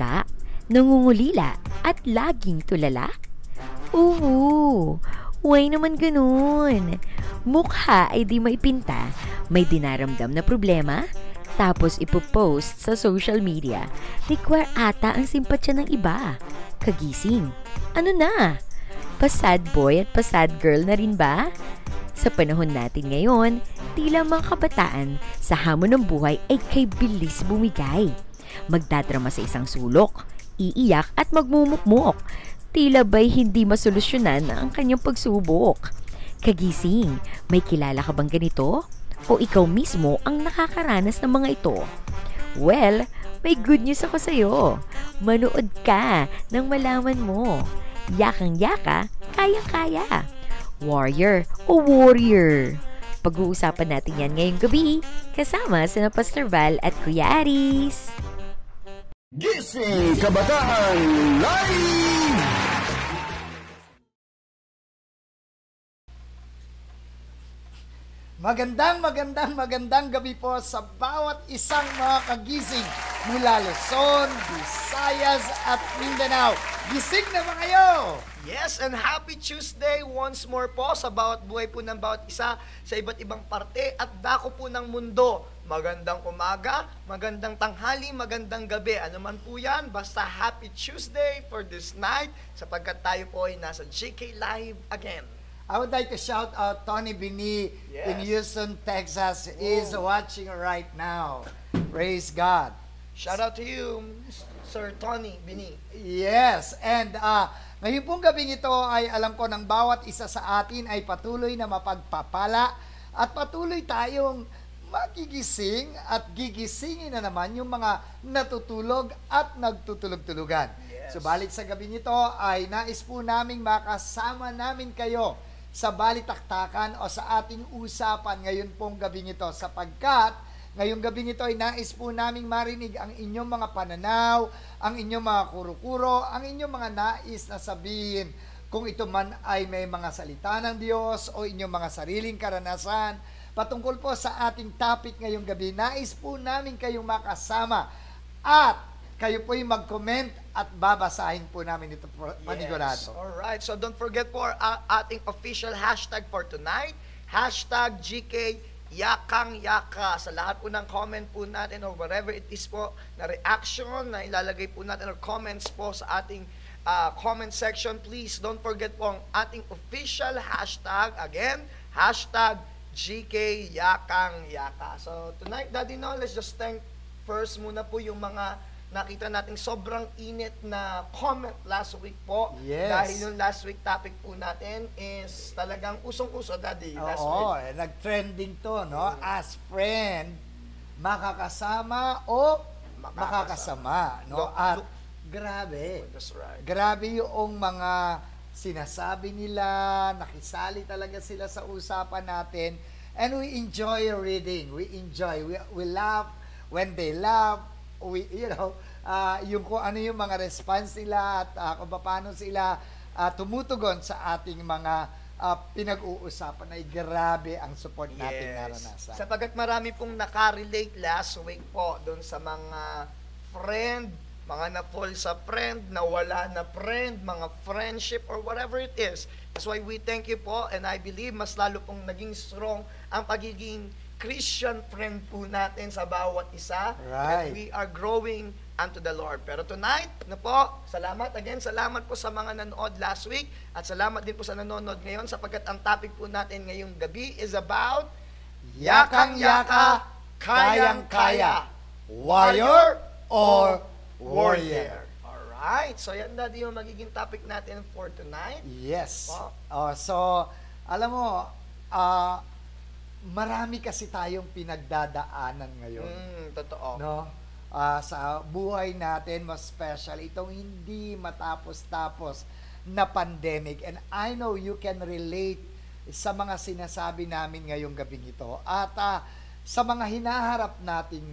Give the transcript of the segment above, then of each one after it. bansa, nangungulila at laging tulala? Oo, huwag naman ganun. Mukha ay di maipinta, may dinaramdam na problema, tapos ipopost sa social media. Require ata ang simpatsya ng iba. Kagising, ano na? Pasad boy at pasad girl na rin ba? Sa panahon natin ngayon, tila mga kabataan sa hamon ng buhay ay kay bilis bumigay. Magdadrama sa isang sulok, iiyak at magmumukmok. Tila ba'y hindi masolusyonan ang kanyang pagsubok? Kagising, may kilala ka bang ganito? O ikaw mismo ang nakakaranas ng mga ito? Well, may good news ako sa'yo. Manood ka nang malaman mo. Yakang-yaka, kayang-kaya. Warrior o warrior. Pag-uusapan natin yan ngayong gabi kasama sina Pastor Val at Kuya Aris. Gising Kabataan Live! Magandang gabi po sa bawat isang mga kagising mula Luzon, Visayas at Mindanao. Gising na ba kayo? Yes, and happy Tuesday once more po sa bawat buhay po ng bawat isa sa iba't ibang parte at dako po ng mundo. Magandang umaga, magandang tanghali, magandang gabi. Ano man po yan, basta happy Tuesday for this night sapagkat tayo po ay nasa GK Live again. I would like to shout out Tony Binnie in Houston, Texas. He is watching right now. Praise God. Shout out to you, Sir Tony Binnie. Yes, and ngayon pong gabing ito ay alam ko ng bawat isa sa atin ay patuloy na mapagpapala at patuloy tayong magigising at gigisingin na naman yung mga natutulog at nagtutulog-tulugan. Yes. Subalit sa gabi nito ay nais po naming makasama namin kayo sa balitaktakan o sa ating usapan ngayon pong gabi nito sapagkat ngayong gabi nito ay nais po naming marinig ang inyong mga pananaw, ang inyong mga kuro-kuro, ang inyong mga nais na sabihin kung ito man ay may mga salita ng Diyos o inyong mga sariling karanasan. Patungkol po sa ating topic ngayong gabi, nais po namin kayong makasama at kayo po'y mag-comment at babasahin po namin ito panigurado. Yes. Alright, so don't forget po our ating official hashtag for tonight, hashtag GK YAKANG-YAKA. Sa lahat po ng comment po natin or whatever it is po na reaction na ilalagay po natin or comments po sa ating comment section, please don't forget po ang ating official hashtag, again, hashtag GK YAKANG-YAKA. So tonight, Daddy No, let's just thank first muna po yung mga nakita nating sobrang init na comment last week po. Yes. Dahil yung last week topic po natin is talagang usong-uso, Daddy. Oo, eh, nag-trending to, no? As friend, makakasama o makakasama, no? At grabe. That's right. Grabe yung mga sinasabi nila, nakisali talaga sila sa usapan natin, and we enjoy reading, we laugh when they laugh, we, you know, yung kung ano yung mga response nila at kung paano sila tumutugon sa ating mga pinag-uusapan ay grabe ang support natin naranasan. Sapagkat marami pong nakarelate last week po doon sa mga friend, mga na-fall sa friend, nawala na friend, mga friendship or whatever it is. That's why we thank you po and I believe mas lalo pong naging strong ang pagiging Christian friend po natin sa bawat isa. Right. And we are growing unto the Lord. Pero tonight, na po, salamat again, salamat po sa mga nanood last week at salamat din po sa nanonood ngayon sapagkat ang topic po natin ngayong gabi is about Yakang-yaka, kayang-kaya. Warrior or warrior. Alright. So, yan na yung magiging topic natin for tonight. Yes. So, alam mo, marami kasi tayong pinagdadaanan ngayon. Totoo. No? Sa buhay natin, mas special, itong hindi matapos-tapos na pandemic. And I know you can relate sa mga sinasabi namin ngayong gabing ito. At sa mga hinaharap natin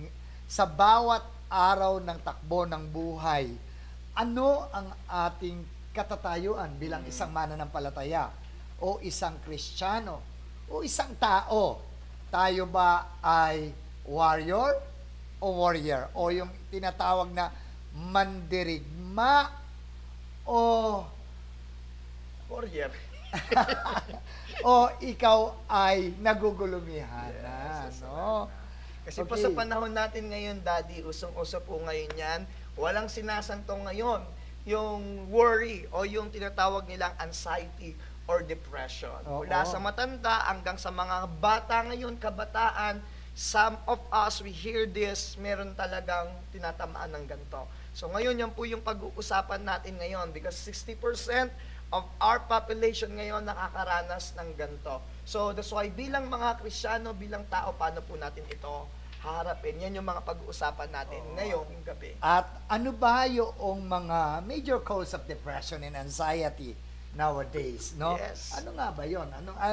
sa bawat araw ng takbo ng buhay, ano ang ating katatayuan bilang isang mananampalataya o isang Kristiyano o isang tao? Tayo ba ay warrior o warrior o yung tinatawag na mandirigma o warrior o ikaw ay nagugulumihan na, yes, no? Kasi okay po sa panahon natin ngayon, Daddy, usong-uso po ngayon yan. Walang sinasantong ngayon yung worry o yung tinatawag nilang anxiety or depression. Oo. Mula sa matanda hanggang sa mga bata ngayon, kabataan, some of us, we hear this, meron talagang tinatamaan ng ganito. So ngayon, yan po yung pag-uusapan natin ngayon because 60% of our population ngayon nakakaranas ng ganito. So that's why bilang mga Kristiyano, bilang tao, paano po natin ito haharapin? Yan yung mga pag-uusapan natin ngayong gabi. At ano ba yung mga major cause of depression and anxiety nowadays, no? Yes. Ano nga ba yon?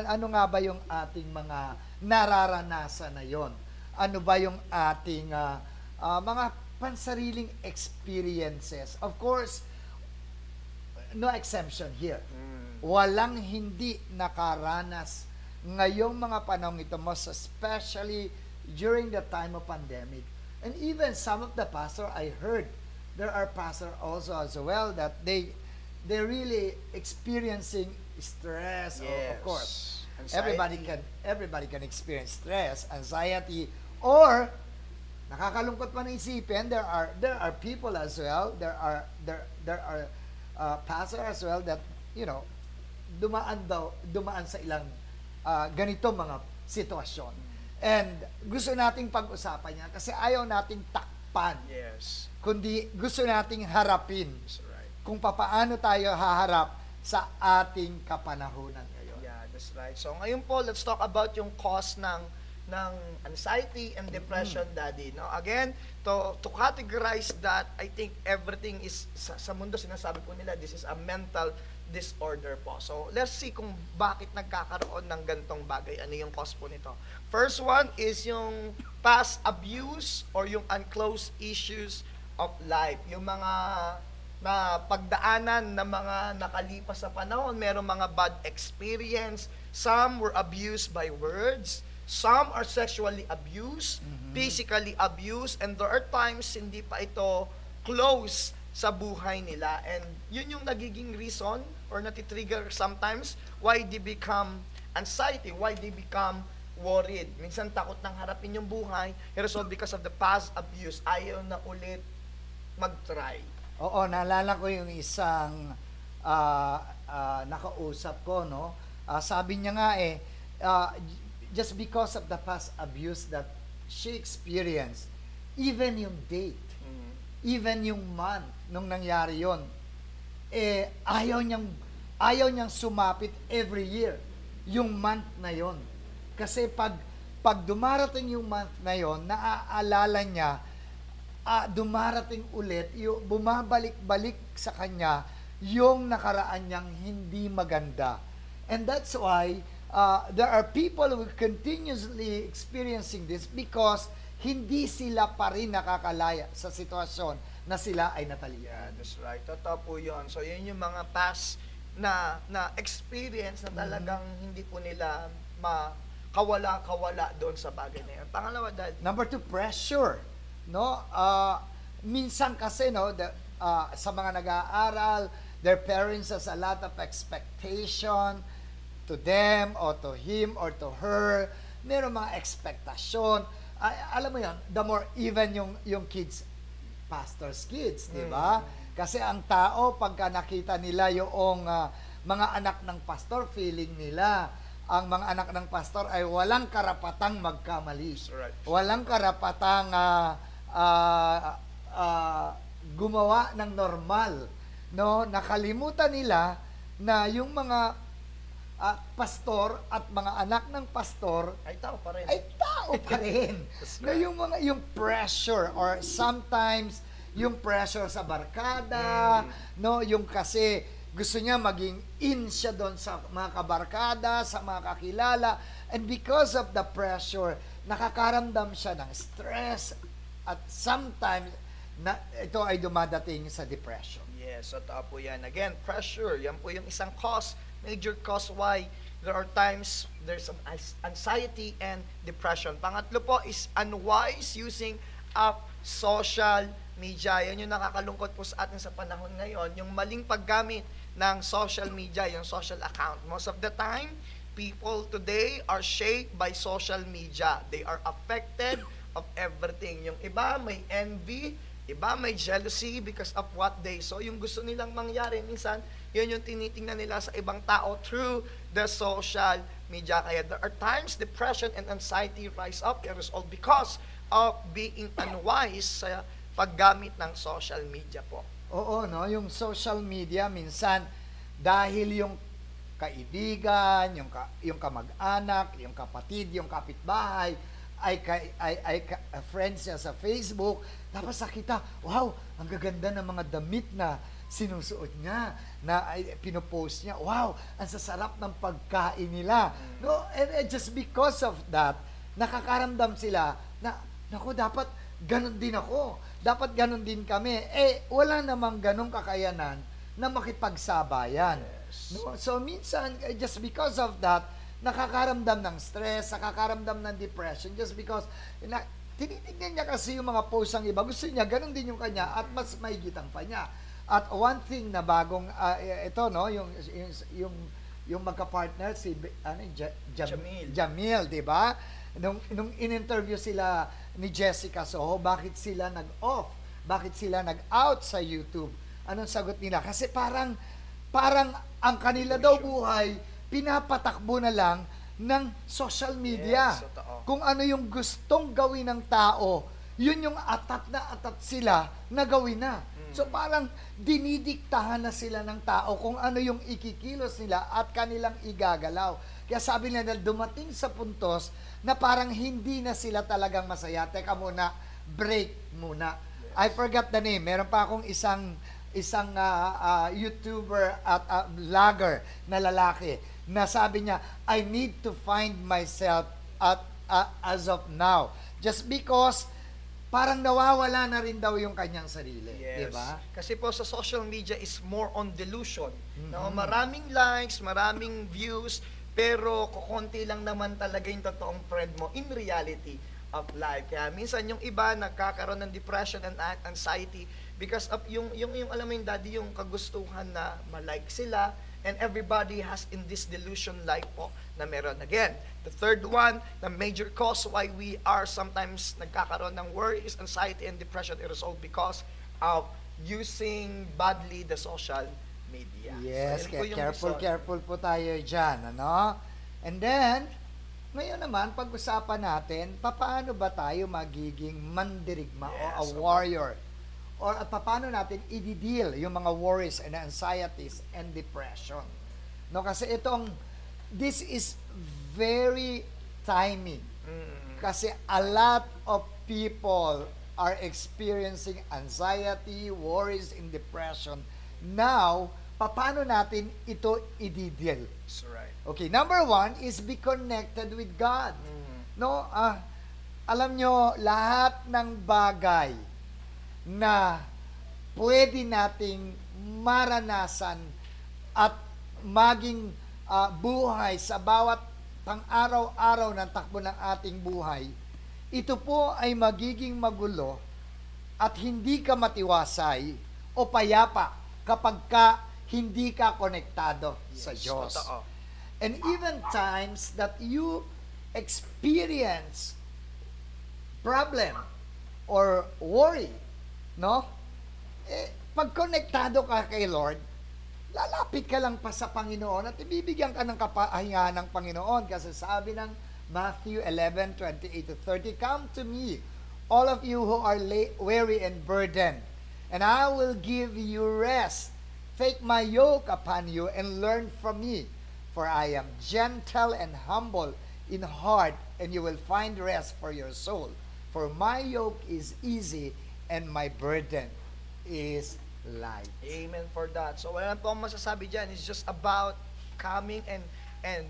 Ano nga ba yung ating mga nararanasan na yon? Ano ba yung ating mga pansariling experiences? Of course, no exemption here. Walang hindi nakaranas ngayong mga panahon ito, most especially during the time of pandemic. And even some of the pastor, I heard, there are pastor also as well that they're really experiencing stress. Yes. Of course, anxiety. Everybody can experience stress, anxiety, or nakakalungkot man isipin, there are people as well, there are pastor as well that, you know, dumaan sa ilang ganito mga sitwasyon. And gusto nating pag-usapan yan kasi ayaw nating takpan. Yes. Kundi gusto nating harapin. That's right. Kung papaano tayo haharap sa ating kapanahunan ngayon. Yeah, that's right. So ngayon po, let's talk about yung cause ng anxiety and depression, Daddy. No? Again, to categorize that, I think everything is, sa mundo sinasabi po nila, this is a mental disorder po. So, let's see kung bakit nagkakaroon ng gantong bagay. Ano yung cause po nito? First one is yung past abuse or yung unclosed issues of life. Yung mga na pagdaanan ng mga nakalipas sa panahon, merong mga bad experience. Some were abused by words. Some are sexually abused, physically abused, and there are times hindi pa ito close sa buhay nila. And yun yung nagiging reason or natitrigger sometimes why they become anxiety, why they become worried. Minsan takot nang harapin yung buhay, pero so because of the past abuse, ayaw na ulit mag-try. Oo, naalala ko yung isang nakausap ko, no? Sabi niya nga just because of the past abuse that she experienced, even yung date, even yung month nung nangyari yon, eh ayaw niyang sumapit every year yung month na yon. Kasi pag dumarating yung month na yon, naaalala niya, dumarating ulit, bumabalik-balik sa kanya yung nakaraan niyang hindi maganda. And that's why there are people who continuously experiencing this because hindi sila pa rin nakakalaya sa sitwasyon na sila ay natalian. Yeah, that's right. Totoo po yun. So, yun yung mga past na experience na talagang hindi po nila makawala doon sa bagay na yun. Pangalawa, Dad. Number two, pressure. No? Minsan kasi, no, sa mga nag-aaral, their parents has a lot of expectation to them, or to him, or to her. Meron mga expectation. Alam mo yun, the more even yung kids, pastor's kids, di ba? Kasi ang tao, pagka nakita nila yung mga anak ng pastor, feeling nila, ang mga anak ng pastor ay walang karapatang magkamali. Right. Walang karapatang gumawa ng normal. No? Nakalimutan nila na yung mga pastor at mga anak ng pastor ay tao pa rin. Na yung pressure, or sometimes yung pressure sa barkada, no, yung kasi gusto niya maging in siya doon sa mga kabarkada, sa mga kakilala, and because of the pressure, nakakaramdam siya ng stress at sometimes ito ay dumadating sa depression. Yes, totoo po yan. Again, pressure, yan po yung isang cause, major cause why there are times there's an anxiety and depression. Pangatlo po is unwise using of social media. Yan yung nakakalungkot po sa atin sa panahon ngayon, yung maling paggamit ng social media, yung social account. Most of the time, people today are shaped by social media. They are affected of everything. Yung iba may envy, iba may jealousy because of what they saw. Yung gusto nilang mangyari, minsan, yun yung tinitingnan nila sa ibang tao through the social media. Kaya there are times depression and anxiety rise up. It is all because of being unwise sa paggamit ng social media po. Oo, no? Yung social media, minsan, dahil yung kaibigan, yung kamag-anak, yung kapatid, yung kapitbahay, ay friends niya sa Facebook, tapos nakita, wow, ang gaganda ng mga damit na sinusuot niya, na pinopost niya, wow, ang sasarap ng pagkain nila. No, and just because of that, nakakaramdam sila na, naku, dapat ganun din ako. Dapat ganun din kami. Eh, wala namang ganung kakayanan na makipagsabayan. Yes. No? So, minsan, just because of that, nakakaramdam ng stress, nakakaramdam ng depression, just because, tinitingnan niya kasi yung mga posts ng iba. Gusto niya, ganun din yung kanya, at mas mahigitang pa niya. At one thing na bagong ito, no, yung magka-partner si Jamil, 'di ba? Nung in-interview sila ni Jessica Soho, bakit sila nag-off? Bakit sila nag-out sa YouTube? Anong sagot nila? Kasi parang ang kanila daw buhay pinapatakbo na lang ng social media. Yes, kung ano yung gustong gawin ng tao, yun yung atat na atat sila na gawin na. So parang dinidiktahan na sila ng tao kung ano yung ikikilos nila at kanilang igagalaw. Kaya sabi nila dumating sa puntos na parang hindi na sila talagang masaya. Teka muna, break muna. Yes. I forgot the name. Meron pa akong isang YouTuber at vlogger na lalaki na sabi niya, I need to find myself as of now. Just because parang nawawala na rin daw yung kanyang sarili. Yes. Diba? Kasi po sa social media is more on delusion. Mm-hmm. No, maraming likes, maraming views, pero kukunti lang naman talaga yung totoong friend mo in reality of life. Kaya minsan yung iba nagkakaroon ng depression and anxiety because of yung alam mo yung daddy, yung kagustuhan na malike sila, and everybody has in this delusion life po na meron. Again, the third one, the major cause why we are sometimes nagkakaroon ng worries, anxiety, and depression, it is all because of using badly the social media. Yes, so, careful po tayo dyan, ano? And then, ngayon naman, pag-usapan natin, paano ba tayo magiging mandirigma, yes, o a warrior? Or paano natin i-deal yung mga worries and anxieties and depression? No, kasi this is very timing. Kasi a lot of people are experiencing anxiety, worries, and depression. Now, paano natin ito i-deal? That's right. Okay, number one is be connected with God. No, alam nyo, lahat ng bagay na pwede nating maranasan at maging buhay sa bawat pang-araw-araw ng takbo ng ating buhay, ito po ay magiging magulo at hindi ka matiwasay o payapa kapag ka hindi ka konektado, yes, sa Diyos. Totoo. And even times that you experience problem or worry, no? Eh, pag konektado ka kay Lord, lalapit ka lang pa sa Panginoon at ibibigyan ka ng kapahingahan ng Panginoon. Kasi sabi ng Matthew 11:28-30, Come to me, all of you who are weary and burdened, and I will give you rest. Take my yoke upon you and learn from me, for I am gentle and humble in heart, and you will find rest for your soul. For my yoke is easy and my burden is light. Amen for that. So wala po akong masasabi dyan. It's just about coming and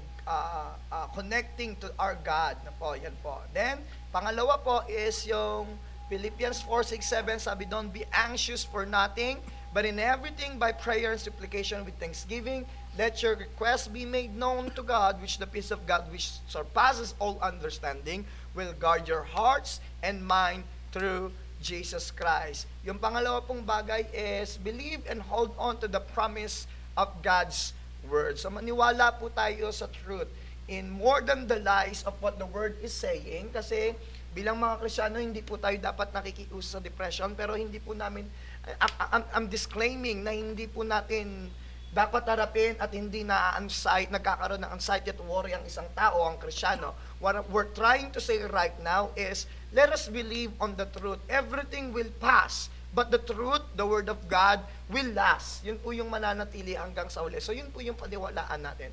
connecting to our God. Na po, yan po. Then, pangalawa po is yung Philippians 4:6-7. Sabi doon, be anxious for nothing, but in everything by prayer and supplication with thanksgiving, let your requests be made known to God, which the peace of God which surpasses all understanding will guard your hearts and mind through Jesus Christ. Yung pangalawa pong bagay is believe and hold on to the promise of God's Word. So maniwala po tayo sa truth in more than the lies of what the Word is saying, kasi bilang mga Krisyano, hindi po tayo dapat nakikiuso sa depression, pero hindi po namin, I'm disclaiming na hindi po natin dapat harapin at hindi na anxiety, nagkakaroon ng anxiety at worry ang isang tao, ang Krisyano. What we're trying to say right now is, let us believe on the truth. Everything will pass, but the truth, the Word of God, will last. Yun po yung mananatili hanggang sa huli. So yun po yung paniwalaan natin.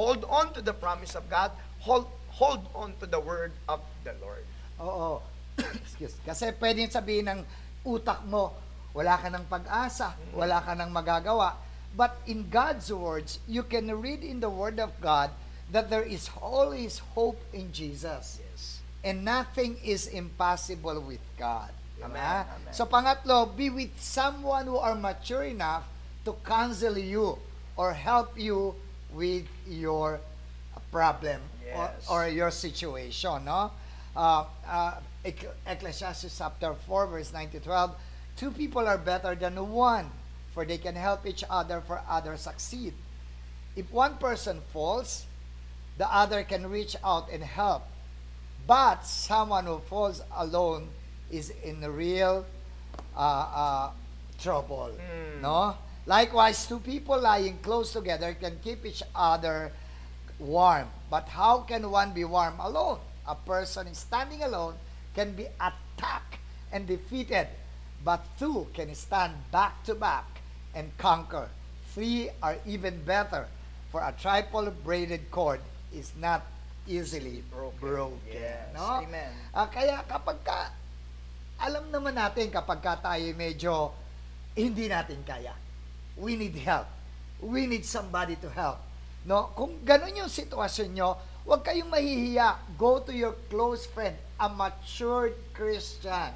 Hold on to the promise of God. Hold on to the Word of the Lord. Oo. Excuse. Kasi pwedeng sabihin ng utak mo, wala ka ng pag-asa, wala ka ng magagawa. But in God's words, you can read in the Word of God that there is always hope in Jesus. Yes. And nothing is impossible with God. Amen. Amen. So pangatlo, be with someone who are mature enough to counsel you or help you with your problem, yes, or your situation. No? Ecclesiastes chapter 4, verse 9-12, two people are better than one, for they can help each other, for others succeed. If one person falls, the other can reach out and help. But someone who falls alone is in real trouble. Mm. No? Likewise, two people lying close together can keep each other warm. But how can one be warm alone? A person standing alone can be attacked and defeated. But two can stand back to back and conquer. Three are even better, for a triple-braided cord is not easily broken. Yes. No? Amen. Kaya kapag ka, alam naman natin kapag ka tayo medyo hindi natin kaya. We need help. We need somebody to help. No? Kung ganun yung sitwasyon nyo, huwag kayong mahihiya. Go to your close friend, a matured Christian,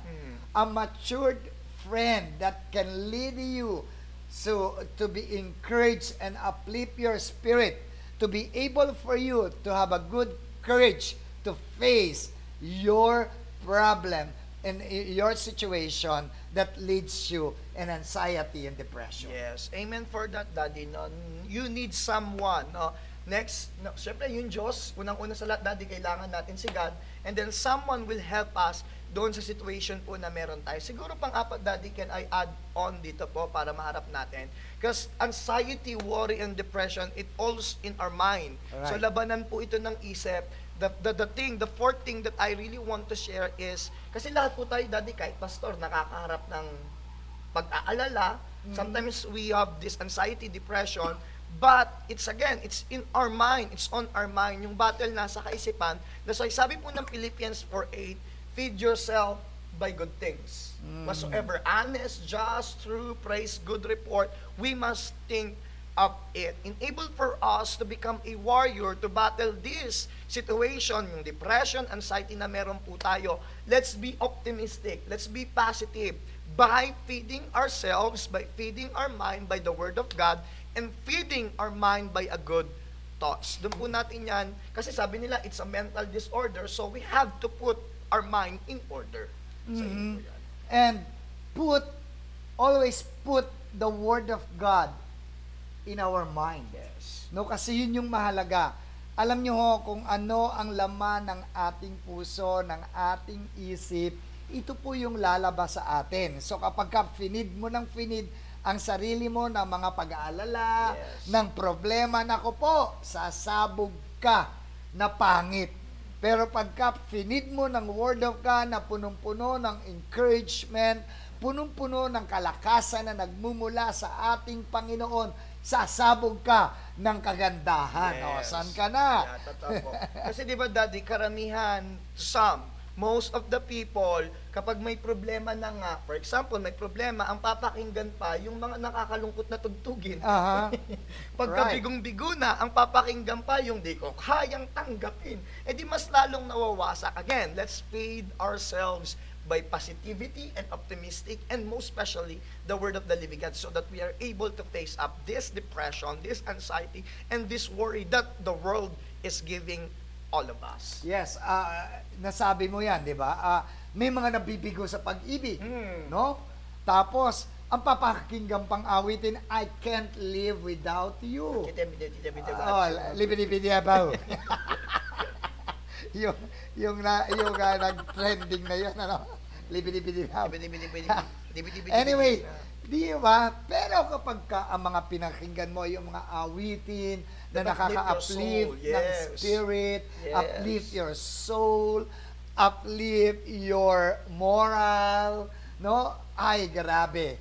a matured friend that can lead you to be encouraged and uplift your spirit, to be able for you to have a good courage to face your problem and your situation that leads you in anxiety and depression. Yes, amen for that, Daddy. No, you need someone. No? Next, no, syempre yung Diyos, unang-una sa lahat, Daddy, kailangan natin si God. And then someone will help us doon sa situation po na meron tayo. Siguro pang-apat, Daddy, can I add on dito po para maharap natin? Because anxiety, worry, and depression, it all's in our mind. Alright. So labanan po ito ng isip. The fourth thing that I really want to share is, kasi lahat po tayo, Daddy, kahit pastor, nakakaharap ng pag-aalala. Sometimes we have this anxiety, depression, but it's again, it's in our mind, it's on our mind. Yung battle nasa kaisipan. That's why sabi po ng Philippians 4:8, feed yourself by good things. Whatsoever honest, just, true, praise, good report, we must think of it. Enable for us to become a warrior to battle this situation, yung depression, anxiety na meron po tayo. Let's be optimistic. Let's be positive by feeding ourselves, by feeding our mind by the Word of God, and feeding our mind by a good thoughts. Doon po natin yan, kasi sabi nila, it's a mental disorder, so we have to put our mind in order. So, and always put the Word of God in our mind. Yes. No, kasi yun yung mahalaga. Alam nyo ho, kung ano ang laman ng ating puso, ng ating isip, ito po yung lalabas sa atin. So kapag ka finid mo ng finid ang sarili mo ng mga pag-aalala, yes, ng problema, nako po, sasabog ka na pangit. Pero pagka finid mo ng Word of God na punong-puno ng encouragement, punong-puno ng kalakasan na nagmumula sa ating Panginoon, sasabog ka ng kagandahan. Yes. O, saan ka na? Yeah, kasi diba, Daddy, karamihan, most of the people, kapag may problema na nga, for example, may problema, ang papakinggan pa yung mga nakakalungkot na tugtugin. Pagkabigong-bigo na, ang papakinggan pa yung di ko kayang tanggapin. E di mas lalong nawawasak. Again, let's feed ourselves by positivity and optimistic, and most especially, the Word of the living God, so that we are able to face up this depression, this anxiety, and this worry that the world is giving all of us. Yes, nasabi mo yan, di ba? may mga nabibigo sa pag-ibig, no? Tapos, ang papakinggan pang awitin, I can't live without you. Yung nag-trending na yun, ano? Anyway, di ba? Pero kapag ka ang mga pinakinggan mo, yung mga awitin na nakaka-uplift ng spirit, uplift your soul, uplift your moral, no? Ay, grabe.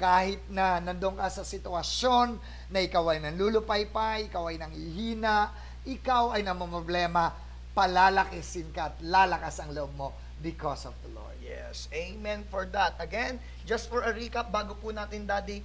Kahit na nandun ka sa sitwasyon na ikaw ay nanlulupay-pay, ikaw ay nanghihina, ikaw ay namamblema, palalakisin ka at lalakas ang loob mo because of the Lord. Yes, amen for that. Again, just for a recap, bago po natin, Daddy,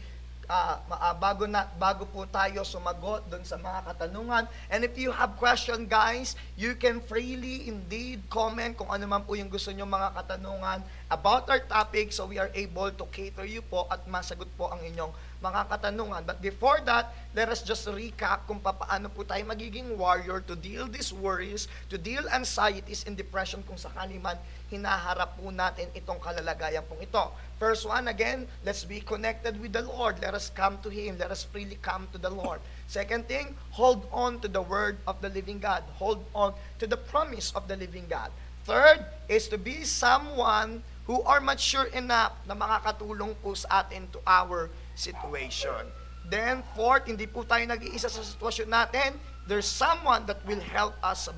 bago po tayo sumagot dun sa mga katanungan. And if you have question, guys, you can freely indeed comment kung ano man po yung gusto nyo mga katanungan about our topic, so we are able to cater you po at masagot po ang inyong mga katanungan. But before that, let us just recap kung paano po tayo magiging warrior to deal these worries, to deal anxieties and depression kung sakali man hinaharap po natin itong kalalagayan pong ito. First one, again, let's be connected with the Lord. Let us come to Him. Let us freely come to the Lord. Second thing, hold on to the word of the living God. Hold on to the promise of the living God. Third is to be someone who are mature enough na makakatulong po sa atin to our situation. Then fourth, hindi po tayo nag-iisa sa sitwasyon natin. There's someone that will help us sa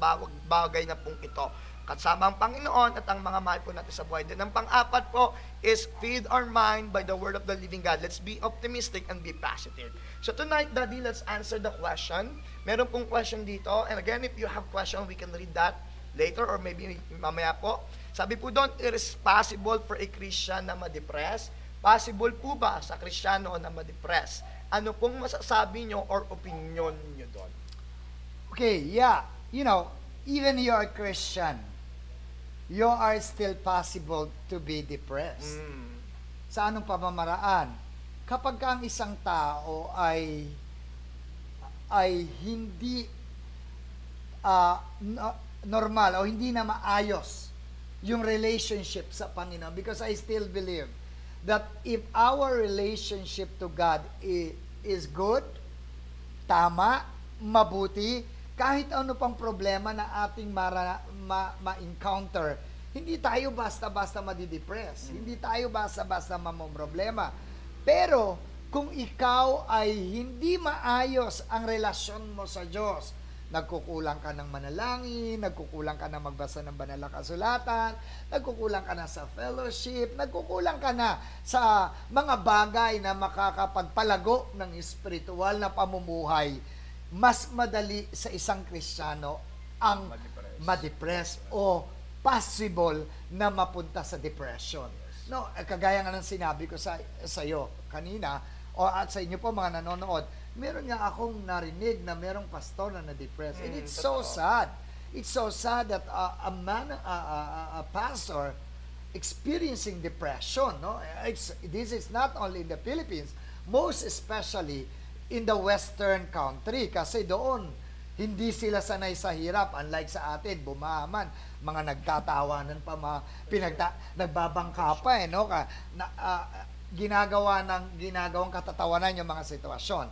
bagay na pong ito. Kasama ang Panginoon at ang mga mahal po natin sa buhay. Then ang pang-apat po is feed our mind by the word of the living God. Let's be optimistic and be positive. So tonight, Daddy, let's answer the question. Meron pong question dito. And again, if you have question, we can read that later or maybe mamaya po. Sabi po doon, it is possible for a Christian na ma-depress? Possible po ba sa Kristiyano na ma-depress? Ano pong masasabi nyo or opinion nyo doon? Okay, yeah. You know, even you're a Christian, you are still possible to be depressed. Sa anong pamamaraan? Kapag ang isang tao ay hindi normal o hindi na maayos yung relationship sa Panginoon, because I still believe that if our relationship to God is good, tama, mabuti, kahit ano pang problema na ating ma-encounter, hindi tayo basta-basta madidepress. Hindi tayo basta-basta mamroblema. Pero kung ikaw ay hindi maayos ang relasyon mo sa Diyos, nagkukulang ka ng manalangin, nagkukulang ka ng magbasa ng banal na kasulatan, nagkukulang ka na sa fellowship, nagkukulang ka na sa mga bagay na makakapagpalago ng espiritual na pamumuhay, mas madali sa isang Kristiyano ang ma-depress o possible na mapunta sa depression. No, kagaya nga ng sinabi ko sa iyo kanina o at sa inyo po mga nanonood, meron nga akong narinig na merong pastor na na-depress. And it's so sad. It's so sad that a pastor experiencing depression, no? This is not only in the Philippines, most especially in the Western country, kasi doon hindi sila sanay sa hirap, unlike sa atin, bumaman, mga nagtatawanan pa, nagbabangka pa, eh, no? Ginagawang katatawanan yung mga sitwasyon.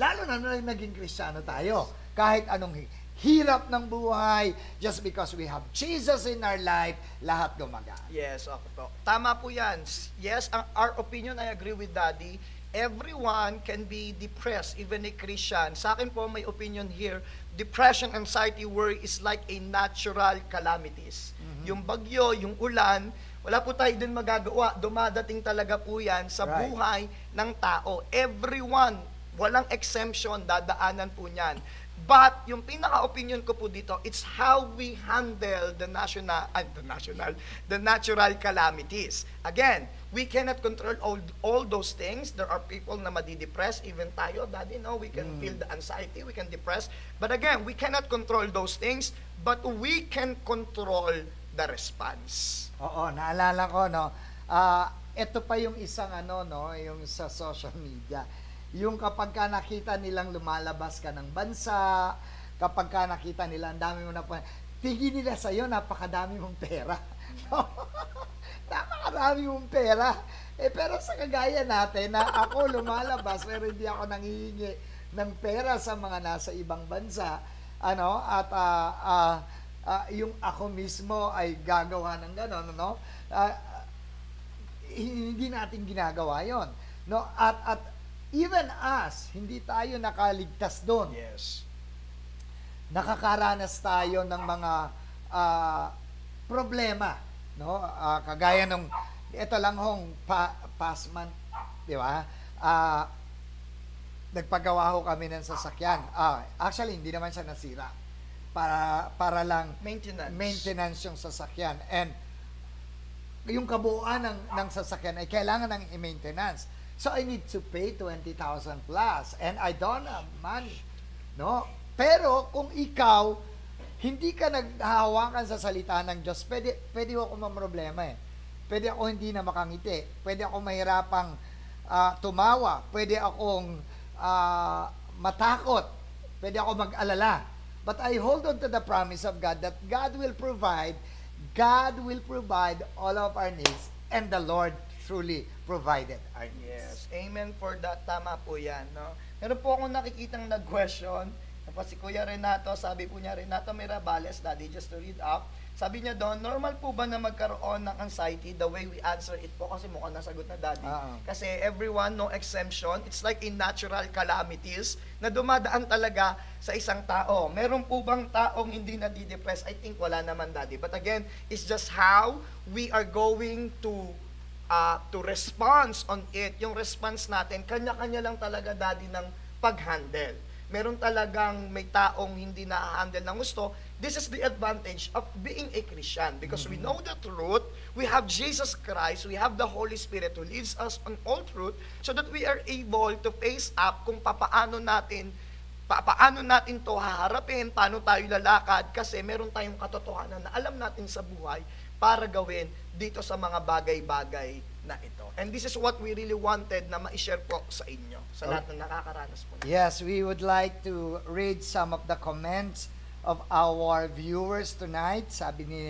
Lalo na naging Kristiyano tayo, kahit anong hirap ng buhay, just because we have Jesus in our life, lahat gumagaan. Yes, ako po. Tama po yan. Yes, our opinion, I agree with Daddy. Everyone can be depressed, even a Christian. Sa akin po, may opinion here, depression, anxiety, worry is like a natural calamities. Yung bagyo, yung ulan, wala po tayo din magagawa. Dumadating talaga po yan sa buhay ng tao. Everyone, walang exemption, dadaanan po niyan. But yung pinaka-opinion ko po dito, it's how we handle the natural calamities. Again, we cannot control all those things. There are people na madidepress, even tayo, Daddy, no? We can feel the anxiety, we can depress. But again, we cannot control those things, but we can control the response. Oo, naalala ko, no? Ito pa yung isang ano, no? Yung sa social media. Yung kapag ka nakita nilang lumalabas ka ng bansa, kapag ka nakita nila, ang dami mo na po, tingin nila sa'yo, napakadami mong pera. Napakarami mong pera. Eh, pero sa kagaya natin na ako lumalabas pero hindi ako nangihingi ng pera sa mga nasa ibang bansa, ano, at yung ako mismo ay gagawa ng gano'n, no? Hindi natin ginagawa yon, no? At even us, hindi tayo nakaligtas doon. Yes. Nakakaranas tayo ng mga problema, no? Kagaya ng ito lang hong past month, di ba? Nagpagawa ho kami ng sasakyan. Actually, hindi naman siya nasira. Para lang maintenance yung sasakyan. And yung kabuuan ng sasakyan ay kailangan ng i-maintenance. So I need to pay 20,000 plus. And I don't have money, no? Pero kung ikaw hindi ka naghahawakan sa salita ng Diyos, pwede ako mamroblema eh. Pwede ako hindi na makangiti. Pwede ako mahirapang tumawa. Pwede akong matakot. Pwede ako mag-alala. But I hold on to the promise of God that God will provide. God will provide all of our needs, and the Lord truly provided our needs. Yes. Amen for that. Tama po yan. No? Meron po akong nakikitang nag-question. Tapos si Kuya Renato, sabi po niya, Renato Mirabales, Daddy, just to read up. Sabi niya doon, normal po ba na magkaroon ng anxiety the way we answer it po? Kasi mukhang nasagot na, Daddy. Kasi everyone, no exemption. It's like in natural calamities na dumadaan talaga sa isang tao. Meron po bang taong hindi nadidepress? I think wala naman, Daddy. But again, it's just how we are going to respond on it. Yung response natin, kanya-kanya lang talaga, Daddy, ng pag-handle. Meron talagang may taong hindi na-handle ng gusto. This is the advantage of being a Christian because we know the truth. We have Jesus Christ. We have the Holy Spirit who leads us on all truth so that we are able to face up kung paano natin to haharapin, paano tayo lalakad kasi meron tayong katotohanan na alam natin sa buhay para gawin dito sa mga bagay-bagay na ito. And this is what we really wanted na ma-share po sa inyo, sa lahat na nakakaranas po. Yes, we would like to read some of the comments of our viewers tonight. Sabi ni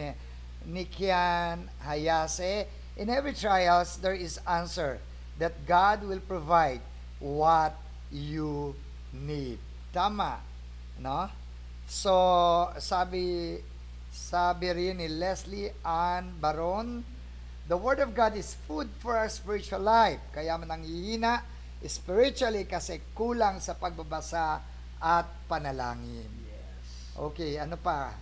Nikian Hayase, in every trials, there is answer that God will provide what you need. Tama, no? So, sabi rin ni Leslie Ann Baron, the Word of God is food for our spiritual life. Kaya man nanghihina spiritually kasi kulang sa pagbabasa at panalangin. Yes. Okay, ano pa?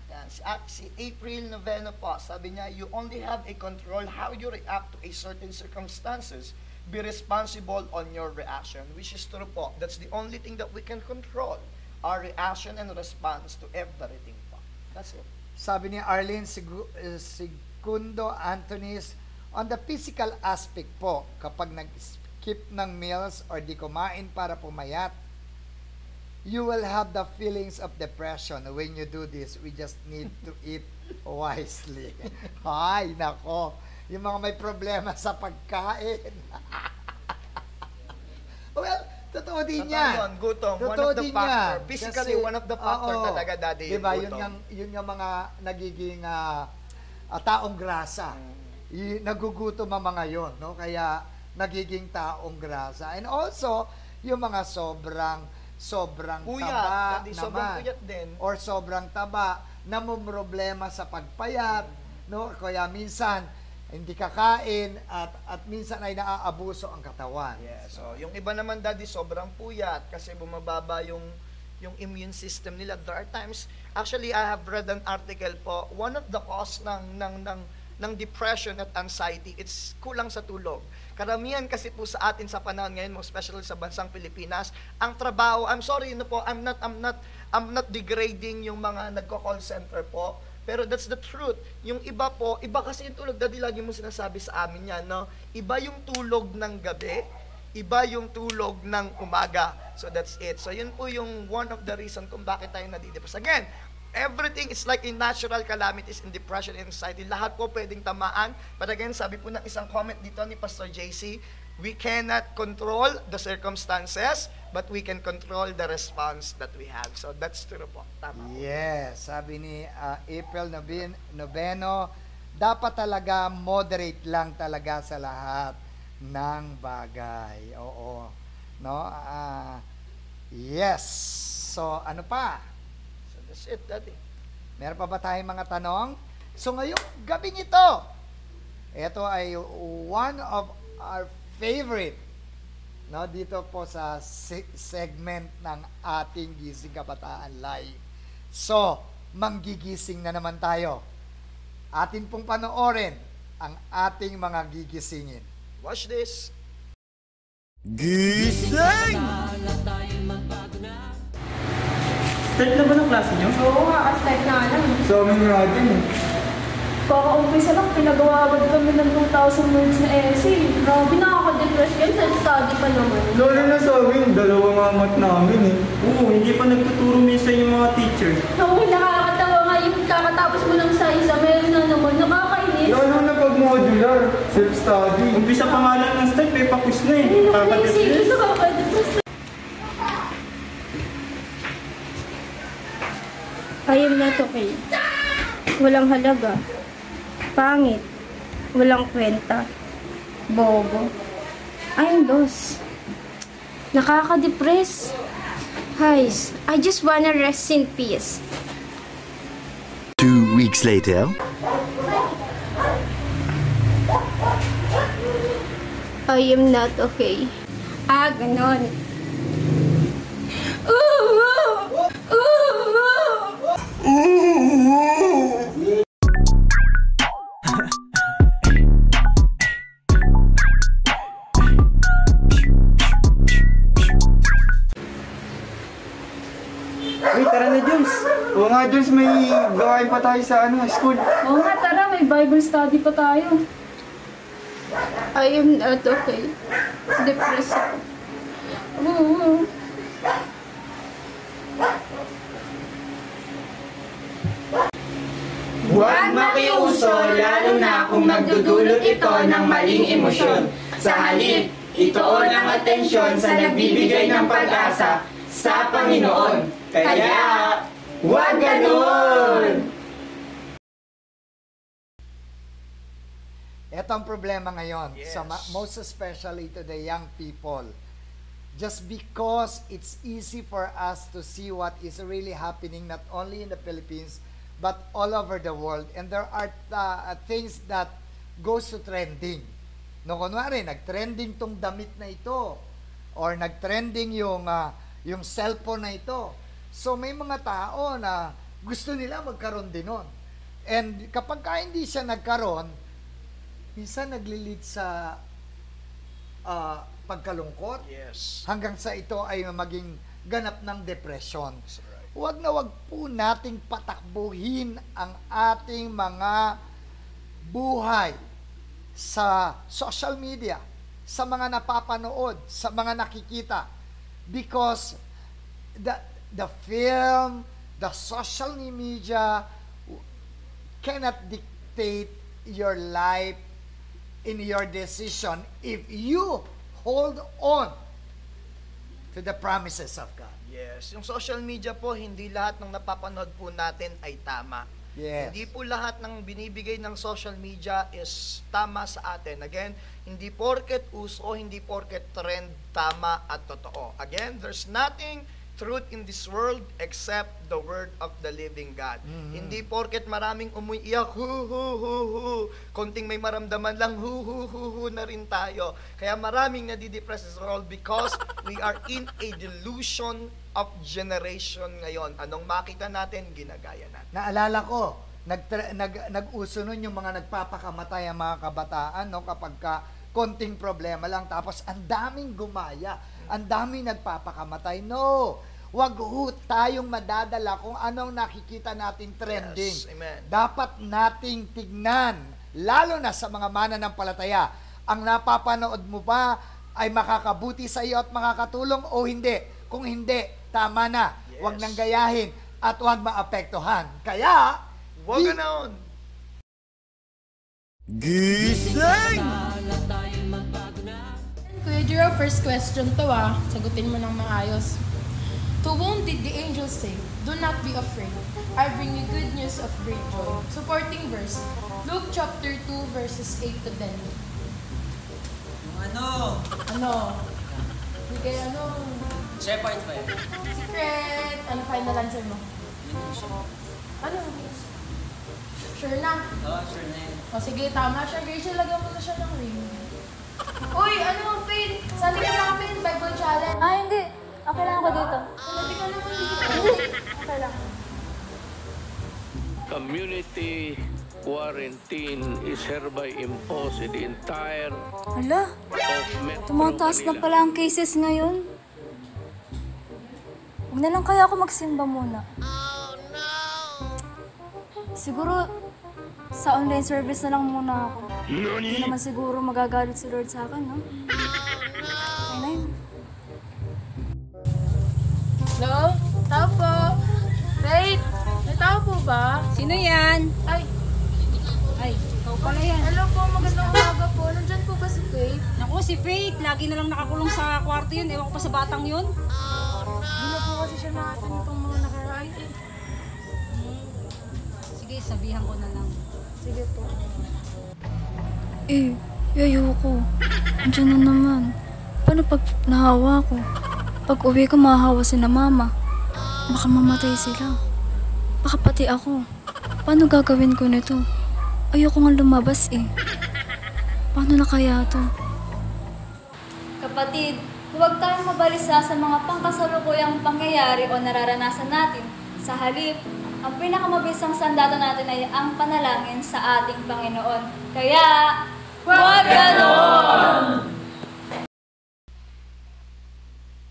Si April Noveno po, sabi niya, you only have a control how you react to a certain circumstances. Be responsible on your reaction, which is true po. That's the only thing that we can control, our reaction and response to everything po. That's it. Sabi ni Arlene Segundo Anthony's, on the physical aspect po, kapag nag-skip ng meals or di kumain para pumayat, you will have the feelings of depression when you do this. We just need to eat wisely. Ay, nako. Yung mga may problema sa pagkain. Well, totoo din yan. Gutom, totoo din yan. Physically, one of the factor talaga, Daddy. Diba, yun yung mga nagiging taong grasa. Nagugutom ang mga yon, no? Kaya nagiging taong grasa. And also, yung mga sobrang puyat, taba naman. Sobrang puyat din. Or sobrang taba, namumroblema sa pagpayat, no? Kaya minsan, hindi kakain at minsan ay naaabuso ang katawan. Yes. So, yung iba naman, Daddy, sobrang puyat kasi bumababa yung immune system nila. There are times, actually, I have read an article po, one of the cause ng depression at anxiety, it's kulang sa tulog. Karamihan kasi po sa atin sa panahon ngayon, especially sa bansang Pilipinas, ang trabaho, I'm sorry no po, I'm not degrading yung mga nagko-call center po, pero that's the truth. Yung iba po, iba kasi yung tulog, Daddy, lagi mo sinasabi sa amin yan, no? Iba yung tulog ng gabi, iba yung tulog ng umaga. So that's it. So yun po yung one of the reason kung bakit tayo nadidepress. Again, everything is like in natural calamities, in depression, in anxiety. Lahat po pwedeng tamaan. But again, sabi po ng isang comment dito ni Pastor JC, we cannot control the circumstances, but we can control the response that we have. So that's true po. Tama. Yes. Sabi ni April Noveno, dapat talaga moderate lang talaga sa lahat ng bagay. Oo. No? Yes. So, ano pa? So, that's it, Daddy. Meron pa ba tayong mga tanong? So, ngayong gabi nito, ito ay one of our favorite, no, dito po sa segment ng ating Gising Kabataan Live. So, manggigising na naman tayo. Atin pong panoorin ang ating mga gigisingin. Watch this! Gising! Start na ba ng klase nyo? Oo nga, start na alam. So, may natin eh. Paka-umpisa lang, pinagawa-agad kami ng 2,000 words na essay. Grabe, nakaka-depress yun, self-study pa naman. Lalo na sabi, dalawa nga mat namin eh. Oo, hindi pa nagtuturo minsan yung mga teacher. Oo, nakakatawa nga yung kakatapos mo ng science, meron na naman, nakakainis. Lalo na pag-modular, self-study. Umpisa pa nga lang ng start, may pakus na eh. Nakaka-depress. Nakaka-depress. I am not okay. Walang halaga. Pangit, walang kwenta, bobo. I'm lost. Nakaka-depress. Guys, I just wanna rest in peace. 2 weeks later. I am not okay. Ah, ganon. May gawain pa tayo sa school. Oo nga, tara. May Bible study pa tayo. I am not okay. Depressed ako. Oo. Huwag makiuso, lalo na kung magdudulot ito ng maling emosyon. Sa halip, itoon ang atensyon sa nagbibigay ng pag-asa sa Panginoon. Kaya... Huwag ganun! Ito ang problema ngayon. Yes. So, most especially to the young people. Just because it's easy for us to see what is really happening not only in the Philippines but all over the world. And there are things that goes to trending. No, kunwari, nag-trending tong damit na ito or nag-trending yung cellphone na ito. So, may mga tao na gusto nila magkaroon din nun. And kapag ka hindi siya nagkaroon, minsan nagli-lead sa pagkalungkot. Yes. Hanggang sa ito ay maging ganap ng depression. Right. Huwag na huwag po nating patakbuhin ang ating mga buhay sa social media, sa mga napapanood, sa mga nakikita. Because the film, the social media cannot dictate your life in your decision if you hold on to the promises of God. Yes, yung social media po, hindi lahat ng napapanood po natin ay tama. Yes. Hindi po lahat ng binibigay ng social media is tama sa atin. Again, hindi porket uso, hindi porket trend, tama at totoo. Again, there's nothing truth in this world except the word of the living God. Hindi porket maraming umuiyak, konting may maramdaman lang, na rin tayo. Kaya maraming nadidepress this world because we are in a delusion of generation ngayon. Anong makita natin, ginagaya natin. Naalala ko, nag-uso nun yung mga nagpapakamatay ang mga kabataan, no? Kapag ka konting problema lang, tapos ang daming gumaya, ang daming nagpapakamatay. No! Huwag ho tayong madadala kung anong nakikita natin trending. Yes, amen. Dapat nating tignan, lalo na sa mga mananampalataya, ang napapanood mo ba ay makakabuti sa iyo at makakatulong o hindi? Kung hindi, tama na. Yes. Huwag nang gayahin at huwag maapektuhan. Kaya, huwag ganoon! Gising! Kuya Jiro, first question to ah. Sagutin mo ng maayos. To whom did the angel say, "Do not be afraid. I bring you good news of great joy." Supporting verse, Luke chapter 2 verses 8-10. Ano? Ano? Bigay ano? Share points ba yan? Secret! Ano final answer mo? Ano? Sure na? Oo, sure na yan. O sige, tama siya. Rachel, lagyan mo na siya ng ring. Uy, ano ang faith? Sali ka sa akin, Bible challenge. Ah, hindi. Okay lang ako dito. Hindi ka naman dito. Okay lang. Community quarantine is hereby imposed in the entire... Ala? Tumataas na pala ang cases ngayon. Huwag na lang kaya ako magsimba muna. Oh, no! Siguro, sa online service na lang muna ako. Hindi naman siguro magagalit si Lord sa akin, no? Okay na yun. Hello? Tao po? Wait! May tao po ba? Sino yan? Ay! Ay, ikaw pala yan. Hello po, magandang umaga po. Nandyan po ba si Faith? Naku, si Faith. Lagi na lang nakakulong sa kwarto yun. Ewan ko pa sa batang yun. Oh, no. Dino po kasi siya natin itong mga nakaraan. Sige, sabihan ko na lang. Sige po. Eh, ayoko. Nandyan na naman. Paano pag nahawa ko? Pag uwi ko, mahahawa si na mama. Baka mamatay sila. Baka pati ako. Paano gagawin ko nito? Ayoko nga lumabas eh. Paano na kaya to? Kapatid, huwag tayong mabalisa sa mga pangkasalukuyang pangyayari o nararanasan natin. Sa halip, ang pinakamabisang sandata natin ay ang panalangin sa ating Panginoon. Kaya, huwag ganon!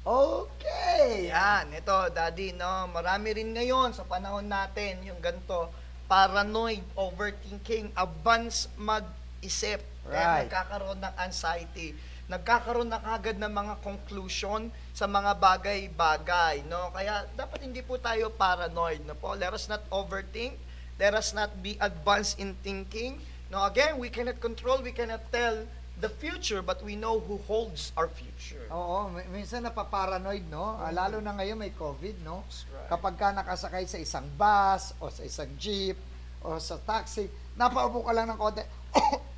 Okay, yan. Ito, Daddy, no? Marami rin ngayon sa panahon natin yung ganito. Paranoid, overthinking, abans mag-isip. Right. Kaya nagkakaroon ng anxiety. Nagkakaroon na agad ng mga conclusion sa mga bagay-bagay. No? Kaya dapat hindi po tayo paranoid. No po? Let us not overthink. Let us not be advanced in thinking. No, again, we cannot control, we cannot tell the future, but we know who holds our future. Oo, minsan napaparanoid, no? Okay. Lalo na ngayon may COVID, no? Right. Kapag ka nakasakay sa isang bus, o sa isang jeep, o sa taxi, napaupo ka lang ng konti.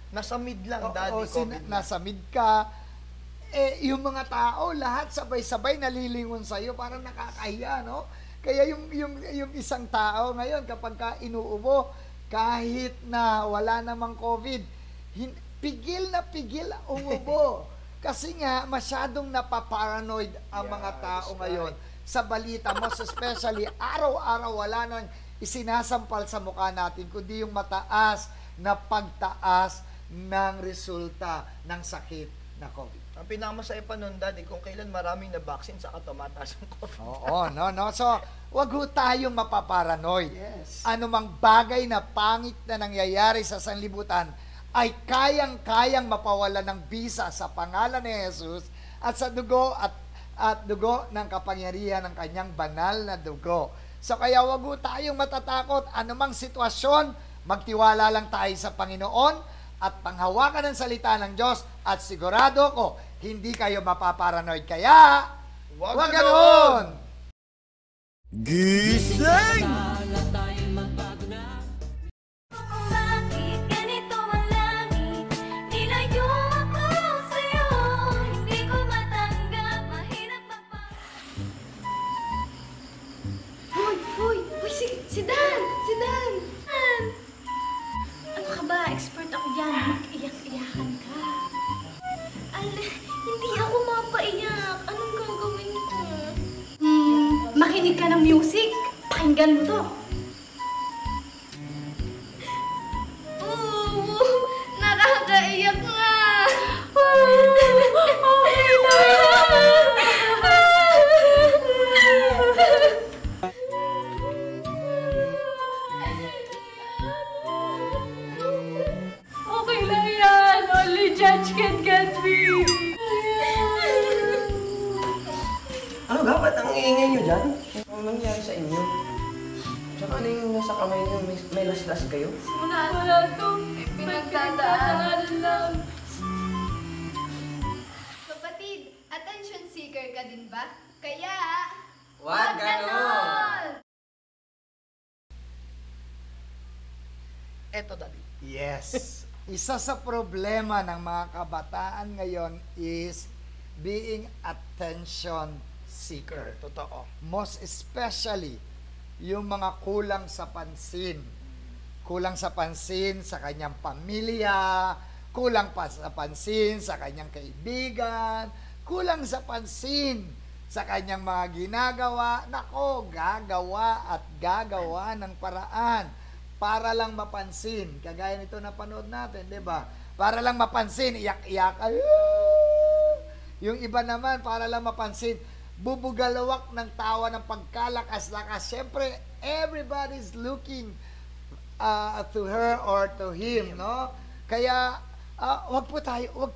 Nasa mid lang, Daddy. Oo, nasa mid ka. Eh, yung mga tao, lahat sabay-sabay nalilingon sa'yo, parang nakakahiya, no? Kaya yung isang tao ngayon, kapag ka inuubo, kahit na wala namang COVID, pigil na pigil umubo. Kasi nga, masyadong napaparanoid ang mga tao ngayon. Sa balita mo, especially, araw-araw wala nang isinasampal sa mukha natin, kundi yung mataas na pagtaas ng resulta ng sakit na COVID. Ang pinakamasaya pa nun, Daddy, kung kailan maraming na-vaccine, saka tumataas ang COVID. Oo, no. So, wag ho tayong mapaparanoid. Yes. Ano mang bagay na pangit na nangyayari sa sanlibutan, ay kayang-kayang mapawala ng bisa sa pangalan ni Jesus at sa dugo at dugo ng kapangyarihan ng kanyang banal na dugo. So kaya wag po tayong matatakot anumang sitwasyon, magtiwala lang tayo sa Panginoon at panghawakan ng salita ng Diyos at sigurado ko hindi kayo mapaparanoid. Kaya wag ganoon! Gising! Si Dan! Ano ka ba? Expert ako dyan. Mag-iyak-iyakan ka. Hindi ako mapaiyak. Anong gagawin ko? Makinig ka ng music? Pakinggan mo to. Nakakaiyak nga! Oh my God! Judge can't get me! Ano ga? Ba't ang iingay nyo dyan? Anong nangyari sa inyo? Tsaka ano yung nasa kamay nyo? May laslas kayo? Wala to! Pinagdadaanan lang! Kapatid, attention seeker ka din ba? Kaya... Wag ganon! Eto, David. Yes. Isa sa problema ng mga kabataan ngayon is being attention seeker. Totoo. Most especially, yung mga kulang sa pansin. Kulang sa pansin sa kanyang pamilya, kulang pa sa pansin sa kanyang kaibigan, kulang sa pansin sa kanyang mga ginagawa. Nako, gagawa at gagawa ng paraan para lang mapansin. Kagaya nito na panood natin, di ba? Para lang mapansin, iyak-iyak. Yung iba naman, para lang mapansin, bubugalawak ng tawa ng pagkalakas-lakas. Siyempre, everybody's looking to her or to him, no? Kaya, wag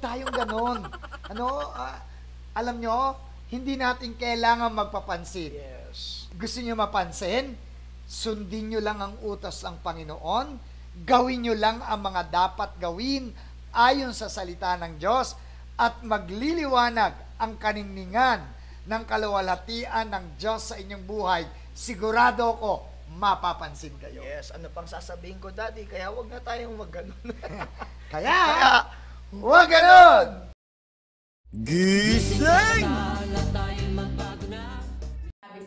tayong ganon. Ano, alam nyo, hindi natin kailangan magpapansin. Yes. Gusto nyo mapansin? Sundin nyo lang ang utos ng Panginoon, gawin nyo lang ang mga dapat gawin ayon sa salita ng Diyos, at magliliwanag ang kaningningan ng kaluwalhatian ng Diyos sa inyong buhay. Sigurado ko, mapapansin kayo. Yes, ano pang sasabihin ko, Daddy? Kaya wag na tayong wag ganun. Kaya, wag ganun! Gising!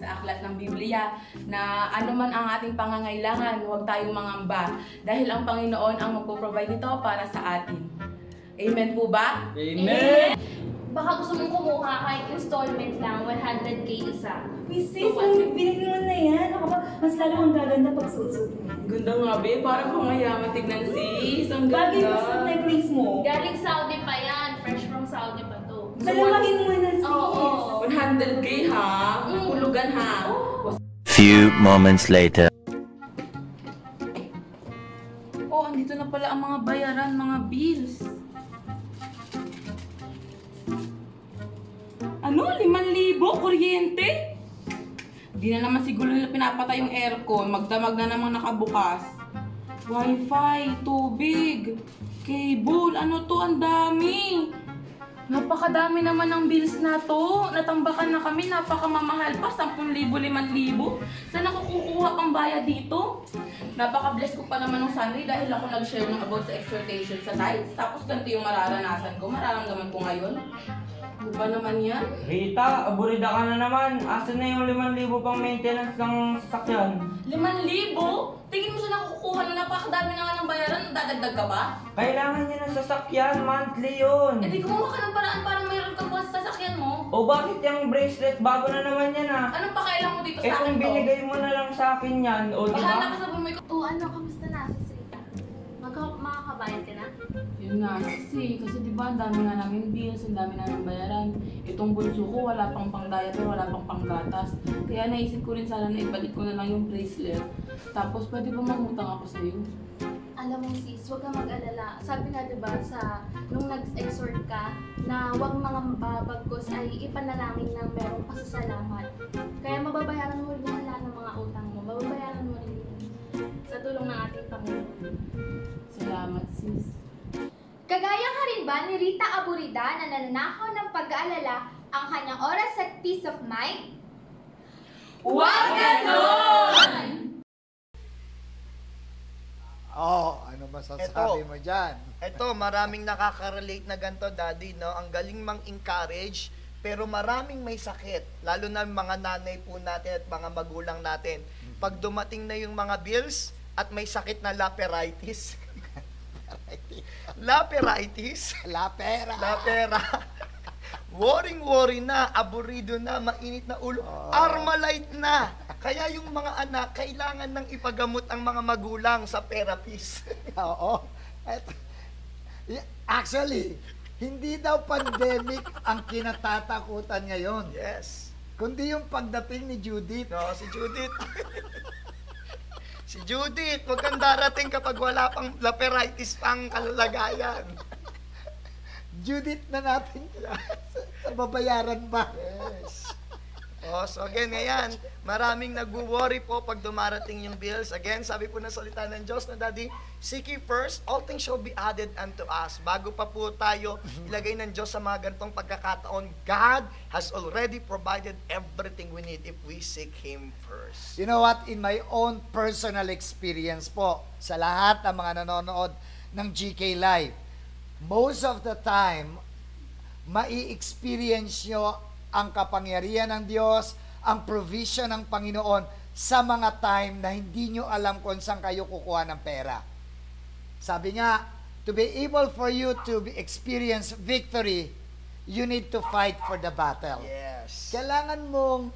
Sa aklat ng Biblia na anuman ang ating pangangailangan, huwag tayong mangamba dahil ang Panginoon ang magpo-provide nito para sa atin. Amen po ba? Amen! Baka gusto mong kumuha kahit installment lang, 100k isa. Misis, pinigil mo na yan. Ako ba, mas lalo kang gaganda pag suot-suot mo. Ganda nga be, parang kumayaman tignan sis. Ang ganda. Bagay gusto ang necklace mo. Galing Saudi pa yan, fresh from Saudi pa to. Salamin mo na sis. Oo, 100k ha. Hulugan ha. Few moments later. Oh, andito na pala ang mga bayaran, mga bills. Ano? 5,000? Kuryente? Di na naman siguro nila pinapatay yung aircon. Magdamag na namang nakabukas. Wi-Fi, tubig, cable, ano to? Ang dami! Napakadami naman ang bills na to. Natambakan na kami, napakamamahal pa. 10,000, 5,000. Saan ako kukuha pang bayad dito? Napaka-bless ko pa naman ng Sunday dahil ako nag-share ng about sa exhortation sa sites. Tapos ganito yung mararanasan ko. Mararamdaman ko ngayon. Ba naman yan? Rita, aburida ka na naman. Asan na yung 5,000 pang maintenance ng sasakyan? 5,000? Tingin mo saan nakukuha na napakadami na nga ng bayaran? Dadagdag ka ba? Kailangan niya ng sasakyan. Monthly yun. Eh di gumawa ka ng paraan para mayroon ka pa sa sasakyan mo. O bakit yung bracelet? Bago na naman yan ah. Anong pakailan mo dito sa akin to? Eh kung binigay mo na lang sa akin yan, o diba? Bahala ka sa bumig... O ano, kamusta na? Makakabayad ka na? Yun nga, kasi diba ang dami nga namin bills, ang dami namin bayaran. Itong bulso ko wala pang pang-diaper, wala pang pang-gatas. Kaya naisip ko rin sana na ibalik ko na lang yung bracelet. Tapos pwede ba magutang ako sa'yo? Alam mo sis, huwag kang mag-alala. Sabi nga diba sa nung nag-exhort ka na huwag mga babagkos ay ipanalangin ng merong pasasalamat. Kaya mababayaran mo rin lahat ng mga utang mo. Mababayaran mo rin sa tulong ng ating Panginoon. Salamat sis. Kagaya ka rin ba ni Rita Aburida na nananakaw ng pag-aalala ang kanyang oras at peace of mind? Huwag ganon! Oh, ano masasabi mo dyan? Ito, maraming nakaka-relate na ganito, Daddy, no? Ang galing mang encourage, pero maraming may sakit. Lalo na mga nanay po natin at mga magulang natin. Pag dumating na yung mga bills at may sakit na laparitis, laparitis. Lapera. Lapera. Worry na, aburido na, mainit na ulo, Armalite na. Kaya yung mga anak, kailangan nang ipagamot ang mga magulang sa therapist. Oo. Actually, hindi daw pandemic ang kinatatakutan ngayon. Yes. Kundi yung pagdating ni Judith. No, si Judith. Si Judith, huwag kang darating kapag wala pang laparitis pang kalalagayan. Judith na natin. Babayaran ba? Yes. O, Oh, so again, ngayon, maraming nagwo-worry po pag dumarating yung bills. Again, sabi po ng salita ng Diyos na, Daddy, seek ye first, all things shall be added unto us. Bago pa po tayo ilagay ng Diyos sa mga ganitong pagkakataon, God has already provided everything we need if we seek Him first. You know what? In my own personal experience po, sa lahat ng mga nanonood ng GK Live, most of the time, mai-experience nyo ang kapangyarihan ng Diyos, ang provision ng Panginoon sa mga time na hindi nyo alam kung saan kayo kukuha ng pera. Sabi nga, to be able for you to experience victory, you need to fight for the battle. Yes. Kailangan mong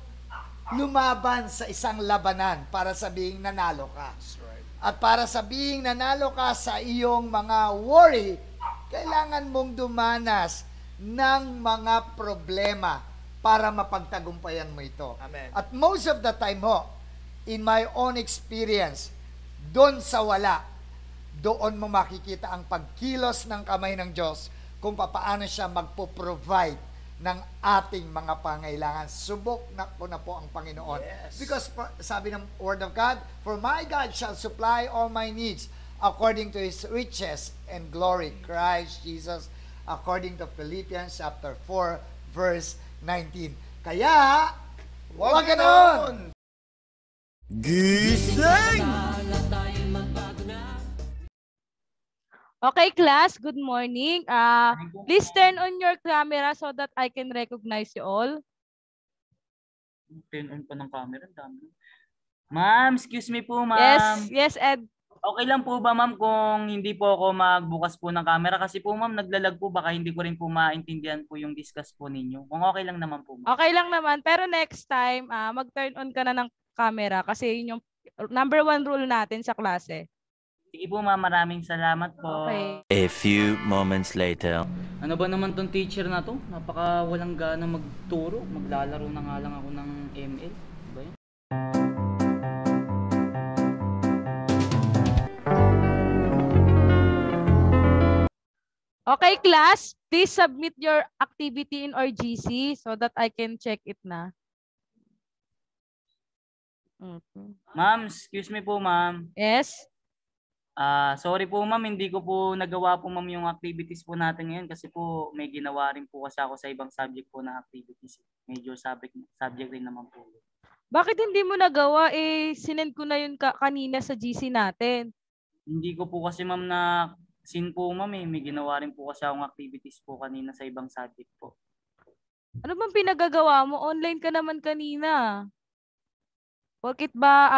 lumaban sa isang labanan para sabihing nanalo ka. That's right. At para sabihing nanalo ka sa iyong mga worry, kailangan mong dumanas ng mga problema para mapagtagumpayan mo ito. Amen. At most of the time ho, in my own experience, doon sa wala, doon mo makikita ang pagkilos ng kamay ng Diyos kung paano siya magpo-provide ng ating mga pangailangan. Subok na po ang Panginoon. Yes. Because sabi ng Word of God, for my God shall supply all my needs according to His riches and glory, Christ Jesus, according to Philippians chapter 4, verse 19. Kaya, huwag ganun! Gising! Okay, class. Good morning. Please turn on your camera so that I can recognize you all. Turn on pa ng camera. Ma'am, excuse me po, ma'am. Yes, yes, Ed. Okay lang po ba, ma'am, kung hindi po ako magbukas po ng camera? Kasi po, ma'am, naglalag po. Baka hindi ko rin po maintindihan po yung discuss po ninyo. Kung okay lang naman po, ma'am. Okay lang naman. Pero next time, mag-turn on ka na ng camera. Kasi yun yung number one rule natin sa klase. Sige po, ma'am. Maraming salamat po. Okay. A few moments later. Ano ba naman tong teacher na to? Napaka walang gana magturo. Maglalaro na nga lang ako ng ML. Diba yun? Okay, class, please submit your activity in our GC so that I can check it na. Okay. Ma'am, excuse me po, ma'am. Yes? Sorry po, ma'am. Hindi ko po nagawa po, ma'am, yung activities po natin ngayon kasi po may ginawa rin po kasi ako sa ibang subject po na activities. Medyo subject rin naman po. Bakit hindi mo nagawa? Eh, sinend ko na yun kanina sa GC natin. Hindi ko po kasi, ma'am, na... Sin po, ma'am, may ginawa rin po kasi akong activities po kanina sa ibang subject po. Ano bang pinagagawa mo? Online ka naman kanina. Bakit ba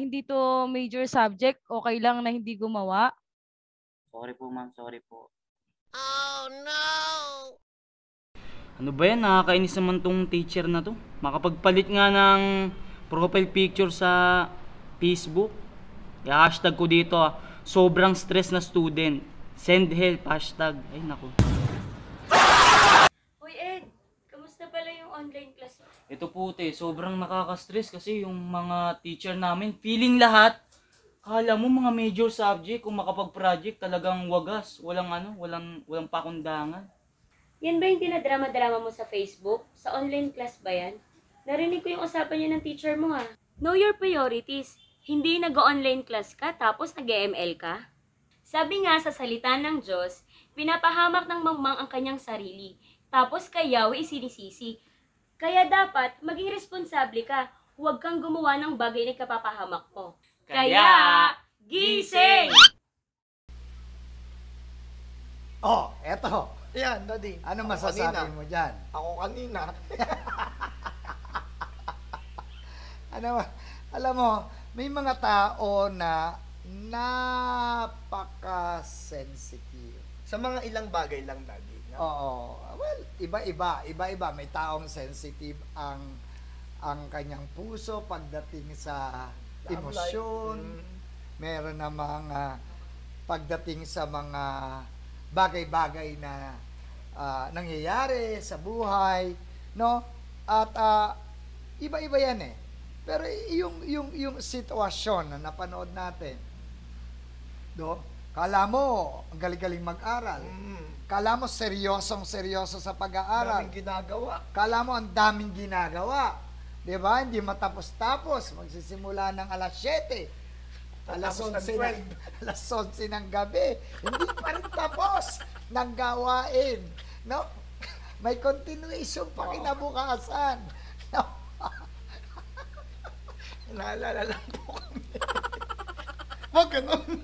hindi to major subject? Okay lang na hindi gumawa? Sorry po, ma'am. Sorry po. Oh, no! Ano ba yan? Nakakainis naman tong teacher na to. Makapagpalit nga ng profile picture sa Facebook. I-hashtag ko dito sobrang stress na student. Send help, hashtag. Ay, naku. Hoy Ed, kamusta pala yung online class? Ito po, te, sobrang nakaka-stress kasi yung mga teacher namin, feeling lahat, kala mo mga major subject, kung makapag-project, talagang wagas. Walang pakundangan. Yan ba yung dinadrama-drama mo sa Facebook? Sa online class ba yan? Narinig ko yung usapan niya ng teacher mo, ha? Know your priorities. Hindi nag-online class ka tapos nag-ML ka? Sabi nga sa salita ng Diyos, pinapahamak ng mangmang ang kanyang sarili, tapos kay Yahweh isinisisi. Kaya dapat maging responsable ka, huwag kang gumawa ng bagay na kapapahamak mo. Kaya, gising! Oh, eto. Yan, Daddy. Ano masasabi mo dyan? Ako kanina. Ano, alam mo, may mga tao na napaka-sensitive. Sa mga ilang bagay lang, Daddy. No? Oo. Well, iba-iba. May taong sensitive ang kanyang puso pagdating sa emosyon. Meron na mga pagdating sa mga bagay-bagay na nangyayari sa buhay, no? At iba-iba yan eh. Pero yung sitwasyon na napanood natin, do, kala mo, ang galing-galing mag-aral. Kala mo, seryosong-seryoso sa pag-aaral. Daming ginagawa. Kala mo, ang daming ginagawa. Diba? Hindi matapos-tapos. Magsisimula ng alas 7. Alas 11 ng gabi. Hindi pa rin tapos ng gawain. No? May continuation pa kinabukasan. No? Naalala lang po kami. Huwag ganun.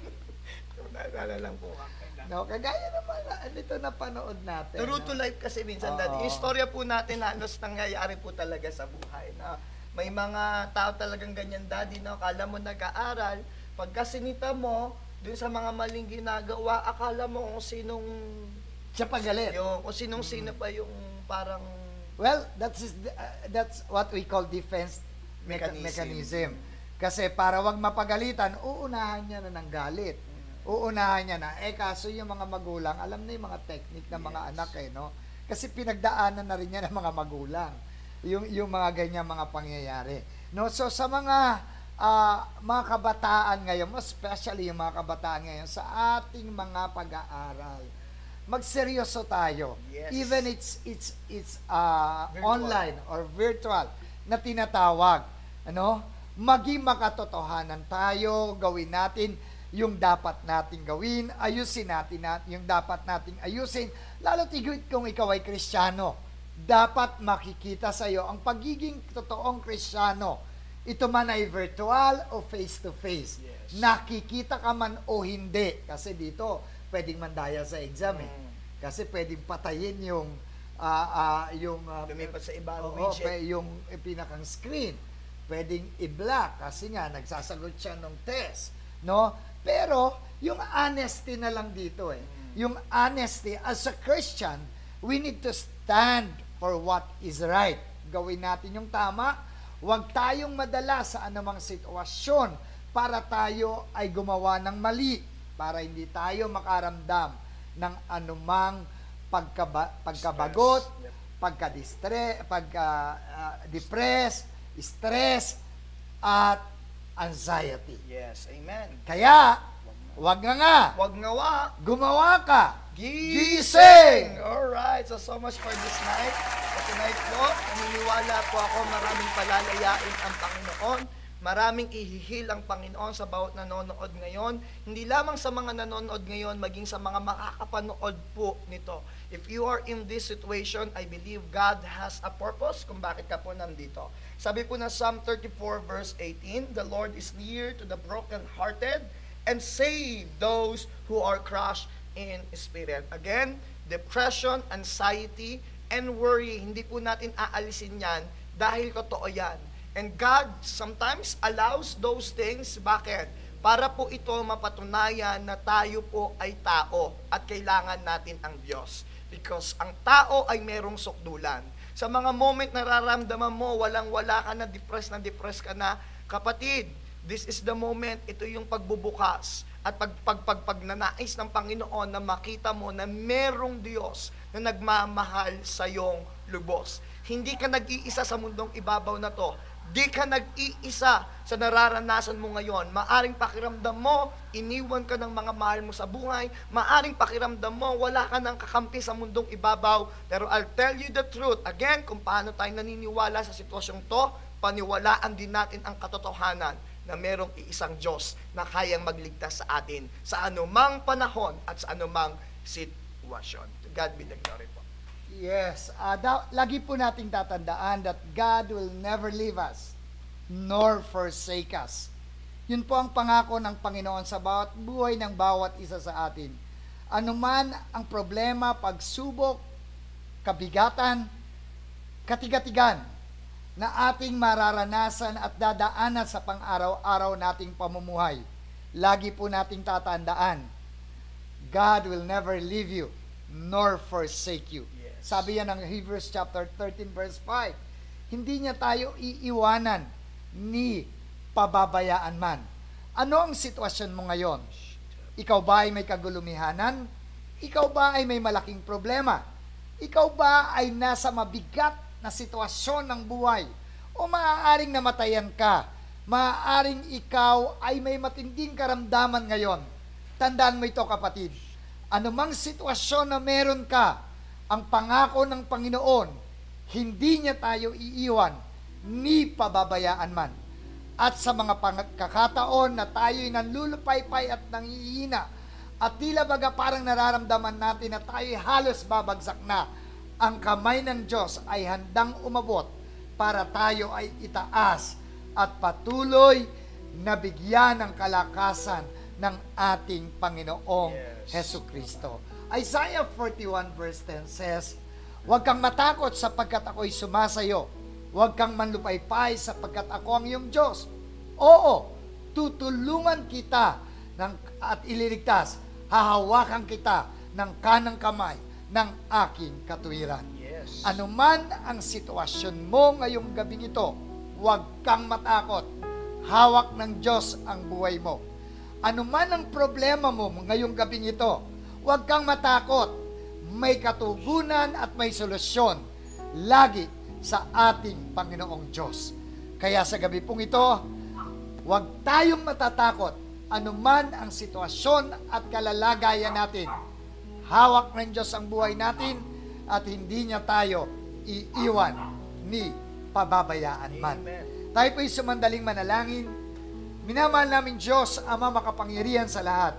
Naalala lang po kami. No, kagaya naman nito na panood natin. True to life kasi minsan dati. Istorya po natin na halos nangyayari po talaga sa buhay. No? May mga tao talagang ganyan, daddy. No? Akala mo nag-aaral. Pagka sinita mo, dun sa mga maling ginagawa, akala mo kung sinong... Siya pa galit. Kung sinong-sino pa yung parang... Well, that's what we call defense mechanism. Kasi para wag mapagalitan, uunahan niya na ng galit. Uunahan niya na. Eh, kaso yung mga magulang, alam na yung mga technique ng mga anak eh, no? Kasi pinagdaanan na rin niya ng mga magulang. Yung mga ganyan mga pangyayari. No? So, sa mga kabataan ngayon, especially yung mga kabataan ngayon, sa ating mga pag-aaral, magseryoso tayo. Yes. Even it's online or virtual na tinatawag. Ano? Maging makatotohanan tayo, gawin natin yung dapat nating gawin, ayusin natin yung dapat nating ayusin, lalo't kung ikaw ay Kristiyano. Dapat makikita sa iyo ang pagiging totoong Kristiyano. Ito man ay virtual o face-to-face. Yes. Nakikita ka man o hindi. Kasi dito, pwedeng mandaya sa exam eh. Kasi pwedeng patayin yung lumipat sa ibang widget. Yung pinakang screen. Pwedeng i-block kasi nga nagsasagot siya ng test. No? Pero, yung honesty na lang dito eh. Yung honesty, as a Christian, we need to stand for what is right. Gawin natin yung tama. Huwag tayong madala sa anumang sitwasyon para tayo ay gumawa ng mali, para hindi tayo makaramdam ng anumang pagkabagot, pagka-depress, stress, at anxiety. Yes, amen. Kaya, huwag nga gumawa ka. Gising! Alright, so much for this night. So tonight po, naniniwala po ako maraming palalayain ang Panginoon. Maraming ihihil ang Panginoon sa bawat nanonood ngayon. Hindi lamang sa mga nanonood ngayon, maging sa mga makakapanood po nito. If you are in this situation, I believe God has a purpose kung bakit ka po nandito. Sabi po na Psalm 34 verse 18, "The Lord is near to the brokenhearted and save those who are crushed in spirit." Again, depression, anxiety, and worry, hindi po natin aalisin yan dahil totoo yan. And God sometimes allows those things. Bakit? Para po ito mapatunayan na tayo po ay tao at kailangan natin ang Diyos. Because ang tao ay merong sukdulan. Sa mga moment na nararamdaman mo, walang-wala ka na depressed ka na, kapatid, this is the moment, ito yung pagbubukas at pagnanais ng Panginoon na makita mo na merong Diyos na nagmamahal sa iyong lubos. Hindi ka nag-iisa sa mundong ibabaw na to. Di ka nag-iisa sa nararanasan mo ngayon. Maaring pakiramdam mo, iniwan ka ng mga mahal mo sa buhay. Maaring pakiramdam mo, wala ka ng kakampi sa mundong ibabaw. Pero I'll tell you the truth. Again, kung paano tayo naniniwala sa sitwasyong to, paniwalaan din natin ang katotohanan na merong iisang Diyos na kayang magligtas sa atin sa anumang panahon at sa anumang sitwasyon. To God be the glory po. Yes. Lagi po nating tatandaan that God will never leave us nor forsake us. Yun po ang pangako ng Panginoon sa bawat buhay ng bawat isa sa atin. Anuman ang problema, pagsubok, kabigatan, katigatigan na ating mararanasan at dadaanan sa pang-araw-araw nating pamumuhay. Lagi po nating tatandaan, God will never leave you nor forsake you. Yes. Sabi yan ng Hebrews chapter 13 verse 5. Hindi niya tayo iiwanan ni pababayaan man. Ano ang sitwasyon mo ngayon? Ikaw ba ay may kagulumihanan? Ikaw ba ay may malaking problema? Ikaw ba ay nasa mabigat na sitwasyon ng buhay, o maaaring namatayan ka, maaaring ikaw ay may matinding karamdaman ngayon? Tandaan mo ito, kapatid. Anumang sitwasyon na meron ka, ang pangako ng Panginoon, hindi niya tayo iiwan, ni pababayaan man. At sa mga pagkakataon na tayo'y nanlulupaypay at nanghihina, at tila baga parang nararamdaman natin na tayo'y halos babagsak na, ang kamay ng Diyos ay handang umabot para tayo ay itaas at patuloy na bigyan ng kalakasan ng ating Panginoong Jesucristo. Isaiah 41 verse 10 says, "Huwag kang matakot sapagkat ako'y sumasayo. Huwag kang manlupaypay sapagkat ako ang iyong Diyos. Oo, tutulungan kita at ililigtas. Hahawakan kita ng kanang kamay ng aking katuwiran." Yes. Anuman ang sitwasyon mo ngayong gabing ito, huwag kang matakot. Hawak ng Diyos ang buhay mo. Anuman ang problema mo ngayong gabing ito, huwag kang matakot. May katugunan at may solusyon lagi sa ating Panginoong Diyos. Kaya sa gabi pong ito, huwag tayong matatakot anuman ang sitwasyon at kalalagayan natin. Hawak ng Diyos ang buhay natin at hindi niya tayo iiwan ni pababayaan man. Amen. Tayo po'y sumandaling manalangin. Minamahal namin Diyos, Ama makapangyarihan sa lahat.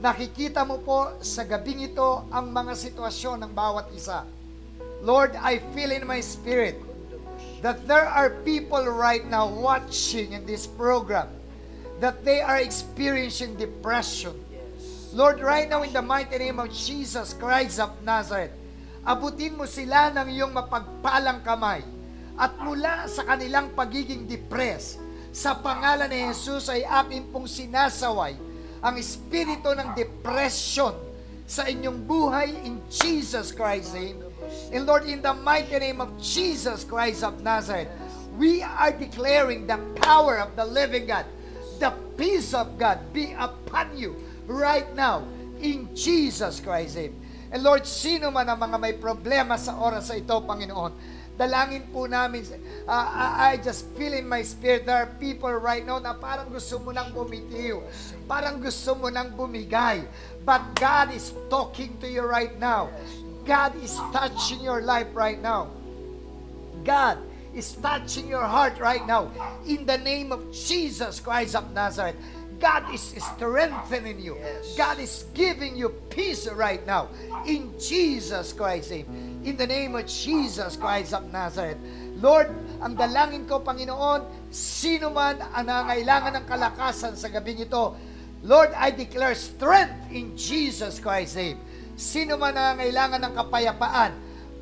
Nakikita mo po sa gabing ito ang mga sitwasyon ng bawat isa. Lord, I feel in my spirit that there are people right now watching in this program that they are experiencing depression. Lord, right now in the mighty name of Jesus Christ of Nazareth, abutin mo sila ng iyong mapagpalang kamay at mula sa kanilang pagiging depressed, sa pangalan ni Jesus ay akin pong sinasaway ang espiritu ng depression sa inyong buhay in Jesus Christ's name. And Lord, in the mighty name of Jesus Christ of Nazareth, we are declaring the power of the living God, the peace of God be upon you right now in Jesus Christ's name. And Lord, sino man ang mga may problema sa oras sa ito, Panginoon, dalangin po namin, I just feel in my spirit, there are people right now na parang gusto mo nang bumitiw, parang gusto mo nang bumigay. But God is talking to you right now. God is touching your life right now. God is touching your heart right now. In the name of Jesus Christ of Nazareth, God is strengthening you. God is giving you peace right now. In Jesus Christ's name. In the name of Jesus Christ of Nazareth. Lord, ang dalangin ko, Panginoon, sino man ang nangailangan ng kalakasan sa gabing ito, Lord, I declare strength in Jesus Christ's name. Sino man ang nangailangan ng kapayapaan,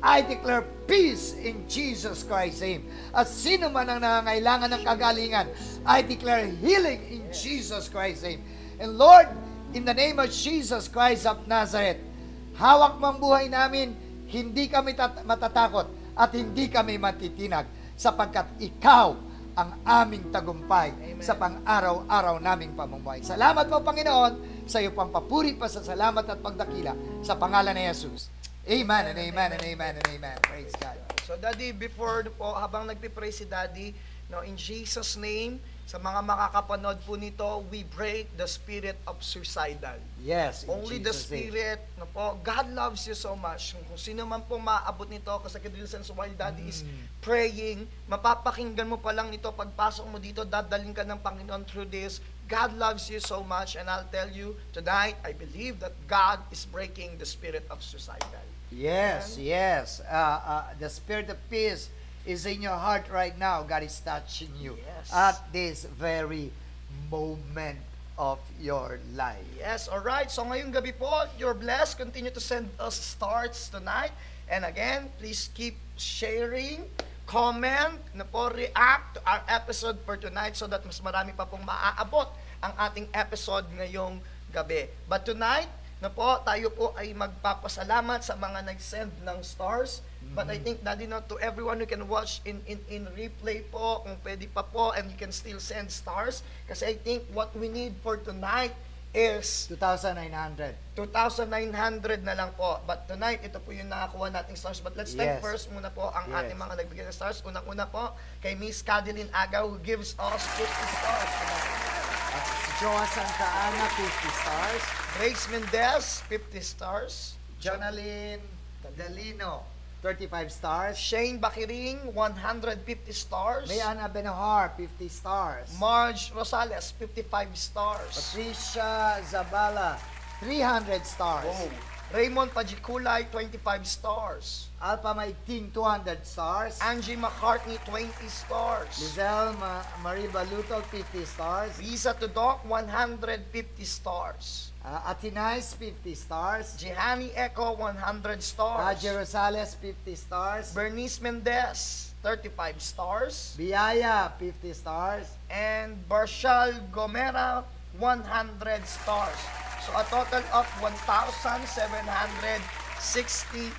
I declare peace in Jesus Christ's name. At sino man ang nangailangan ng kagalingan, I declare healing in Jesus Christ's name. And Lord, in the name of Jesus Christ of Nazareth, hawak mo ang buhay namin, hindi kami matatakot at hindi kami matitinag sapagkat ikaw ang aming tagumpay. Amen. Sa pang-araw-araw naming pamumuhay. Salamat po, Panginoon, sa iyo pang papuri pa sa salamat at pagdakila sa pangalan ni Jesus. Amen and amen and amen and amen. Praise God. So Daddy, before po, habang nagpipray si Daddy, no, in Jesus' name, sa mga makakapanood po nito, we break the spirit of suicidal. Yes. Only the spirit. No po, God loves you so much. Kung sino man po maabot nito, kasi kadalasan sa while Daddy is praying, mapapakinggan mo pa lang ito, pagpasok mo dito, dadaling ka ng Panginoon through this. God loves you so much, and I'll tell you, tonight, I believe that God is breaking the spirit of suicidal. Yes, amen? Yes. The spirit of peace is in your heart right now. God is touching you, yes, at this very moment of your life. Yes, alright. So ngayong gabi po, you're blessed. Continue to send us stars tonight. And again, please keep sharing, comment, na po, react to our episode for tonight so that mas marami pa pong maaabot ang ating episode ngayong gabi. But tonight, na po, tayo po ay magpapasalamat sa mga nag-send ng stars. But I think, Daddy, not to everyone who can watch in replay po, kung pwede pa po, and you can still send stars. Kasi I think what we need for tonight is 2,900. 2,900 na lang po. But tonight, ito po yung nakakuha nating stars. But let's thank first muna po ang ating mga nagbigay ng stars. Unang-una po, kay Miss Cadeline Agaw, who gives us 50 stars. At si Joa Santa Ana, 50 stars. Grace Mendez, 50 stars. Jonalyn Dalino, 35 stars. Shane Bakiring, 150 stars. Mayan Abenahar, 50 stars. Marge Rosales, 55 stars. Patricia Zabala, 300 stars. Whoa. Raymond Pajikulay, 25 stars. Alpha Maiting, 200 stars. Angie McCartney, 20 stars. Lizelle Maribalutol, 50 stars. Lisa Tudok, 150 stars. Atinais, 50 stars. Jihani Echo, 100 stars. Roger Rosales, 50 stars. Bernice Mendez, 35 stars. Biaya, 50 stars. And Barshal Gomera, 100 stars. So a total of 1,760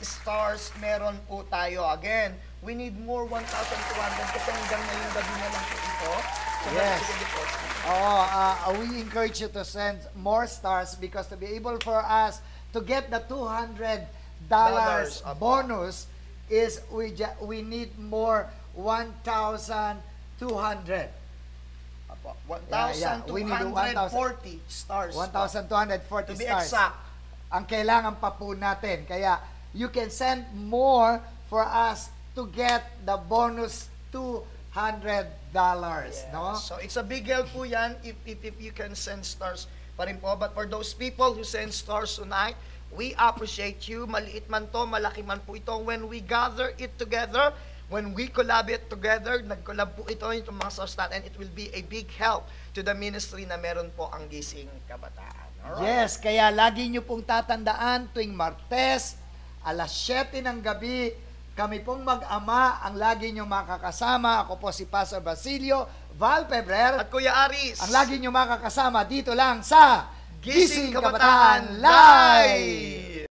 stars meron po tayo. Again, we need more 1,200 kasi hanggang ngayong gabi na lang po ito. So yes. We encourage you to send more stars because to be able for us to get the $200 bonus is we need more 1,200. 1,240 stars. 1,240 stars. To be exact. Ang kailangan pa po natin. Kaya you can send more for us to get the bonus $200, yeah. No? So it's a big help po yan if you can send stars pa rin po. But for those people who send stars tonight, we appreciate you. Maliit man to, malaki man po ito. When we gather it together, when we collaborate together, nag-collab po ito, itong mga stars natin, and it will be a big help to the ministry na meron po ang Gising Kabataan. Alright? Yes, kaya lagi nyo pong tatandaan tuwing Martes, alas 7 ng gabi, kami pong mag-ama ang lagi nyo makakasama. Ako po si Pastor Basilio Febrer at Kuya Aris. Ang lagi nyo makakasama dito lang sa Gising Kabataan Live!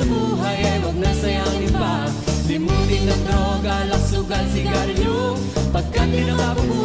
Sa buhay ay huwag na sayang iba. Limutin ang droga, laksugan, sigarilyo, pagkat pinakabubuli.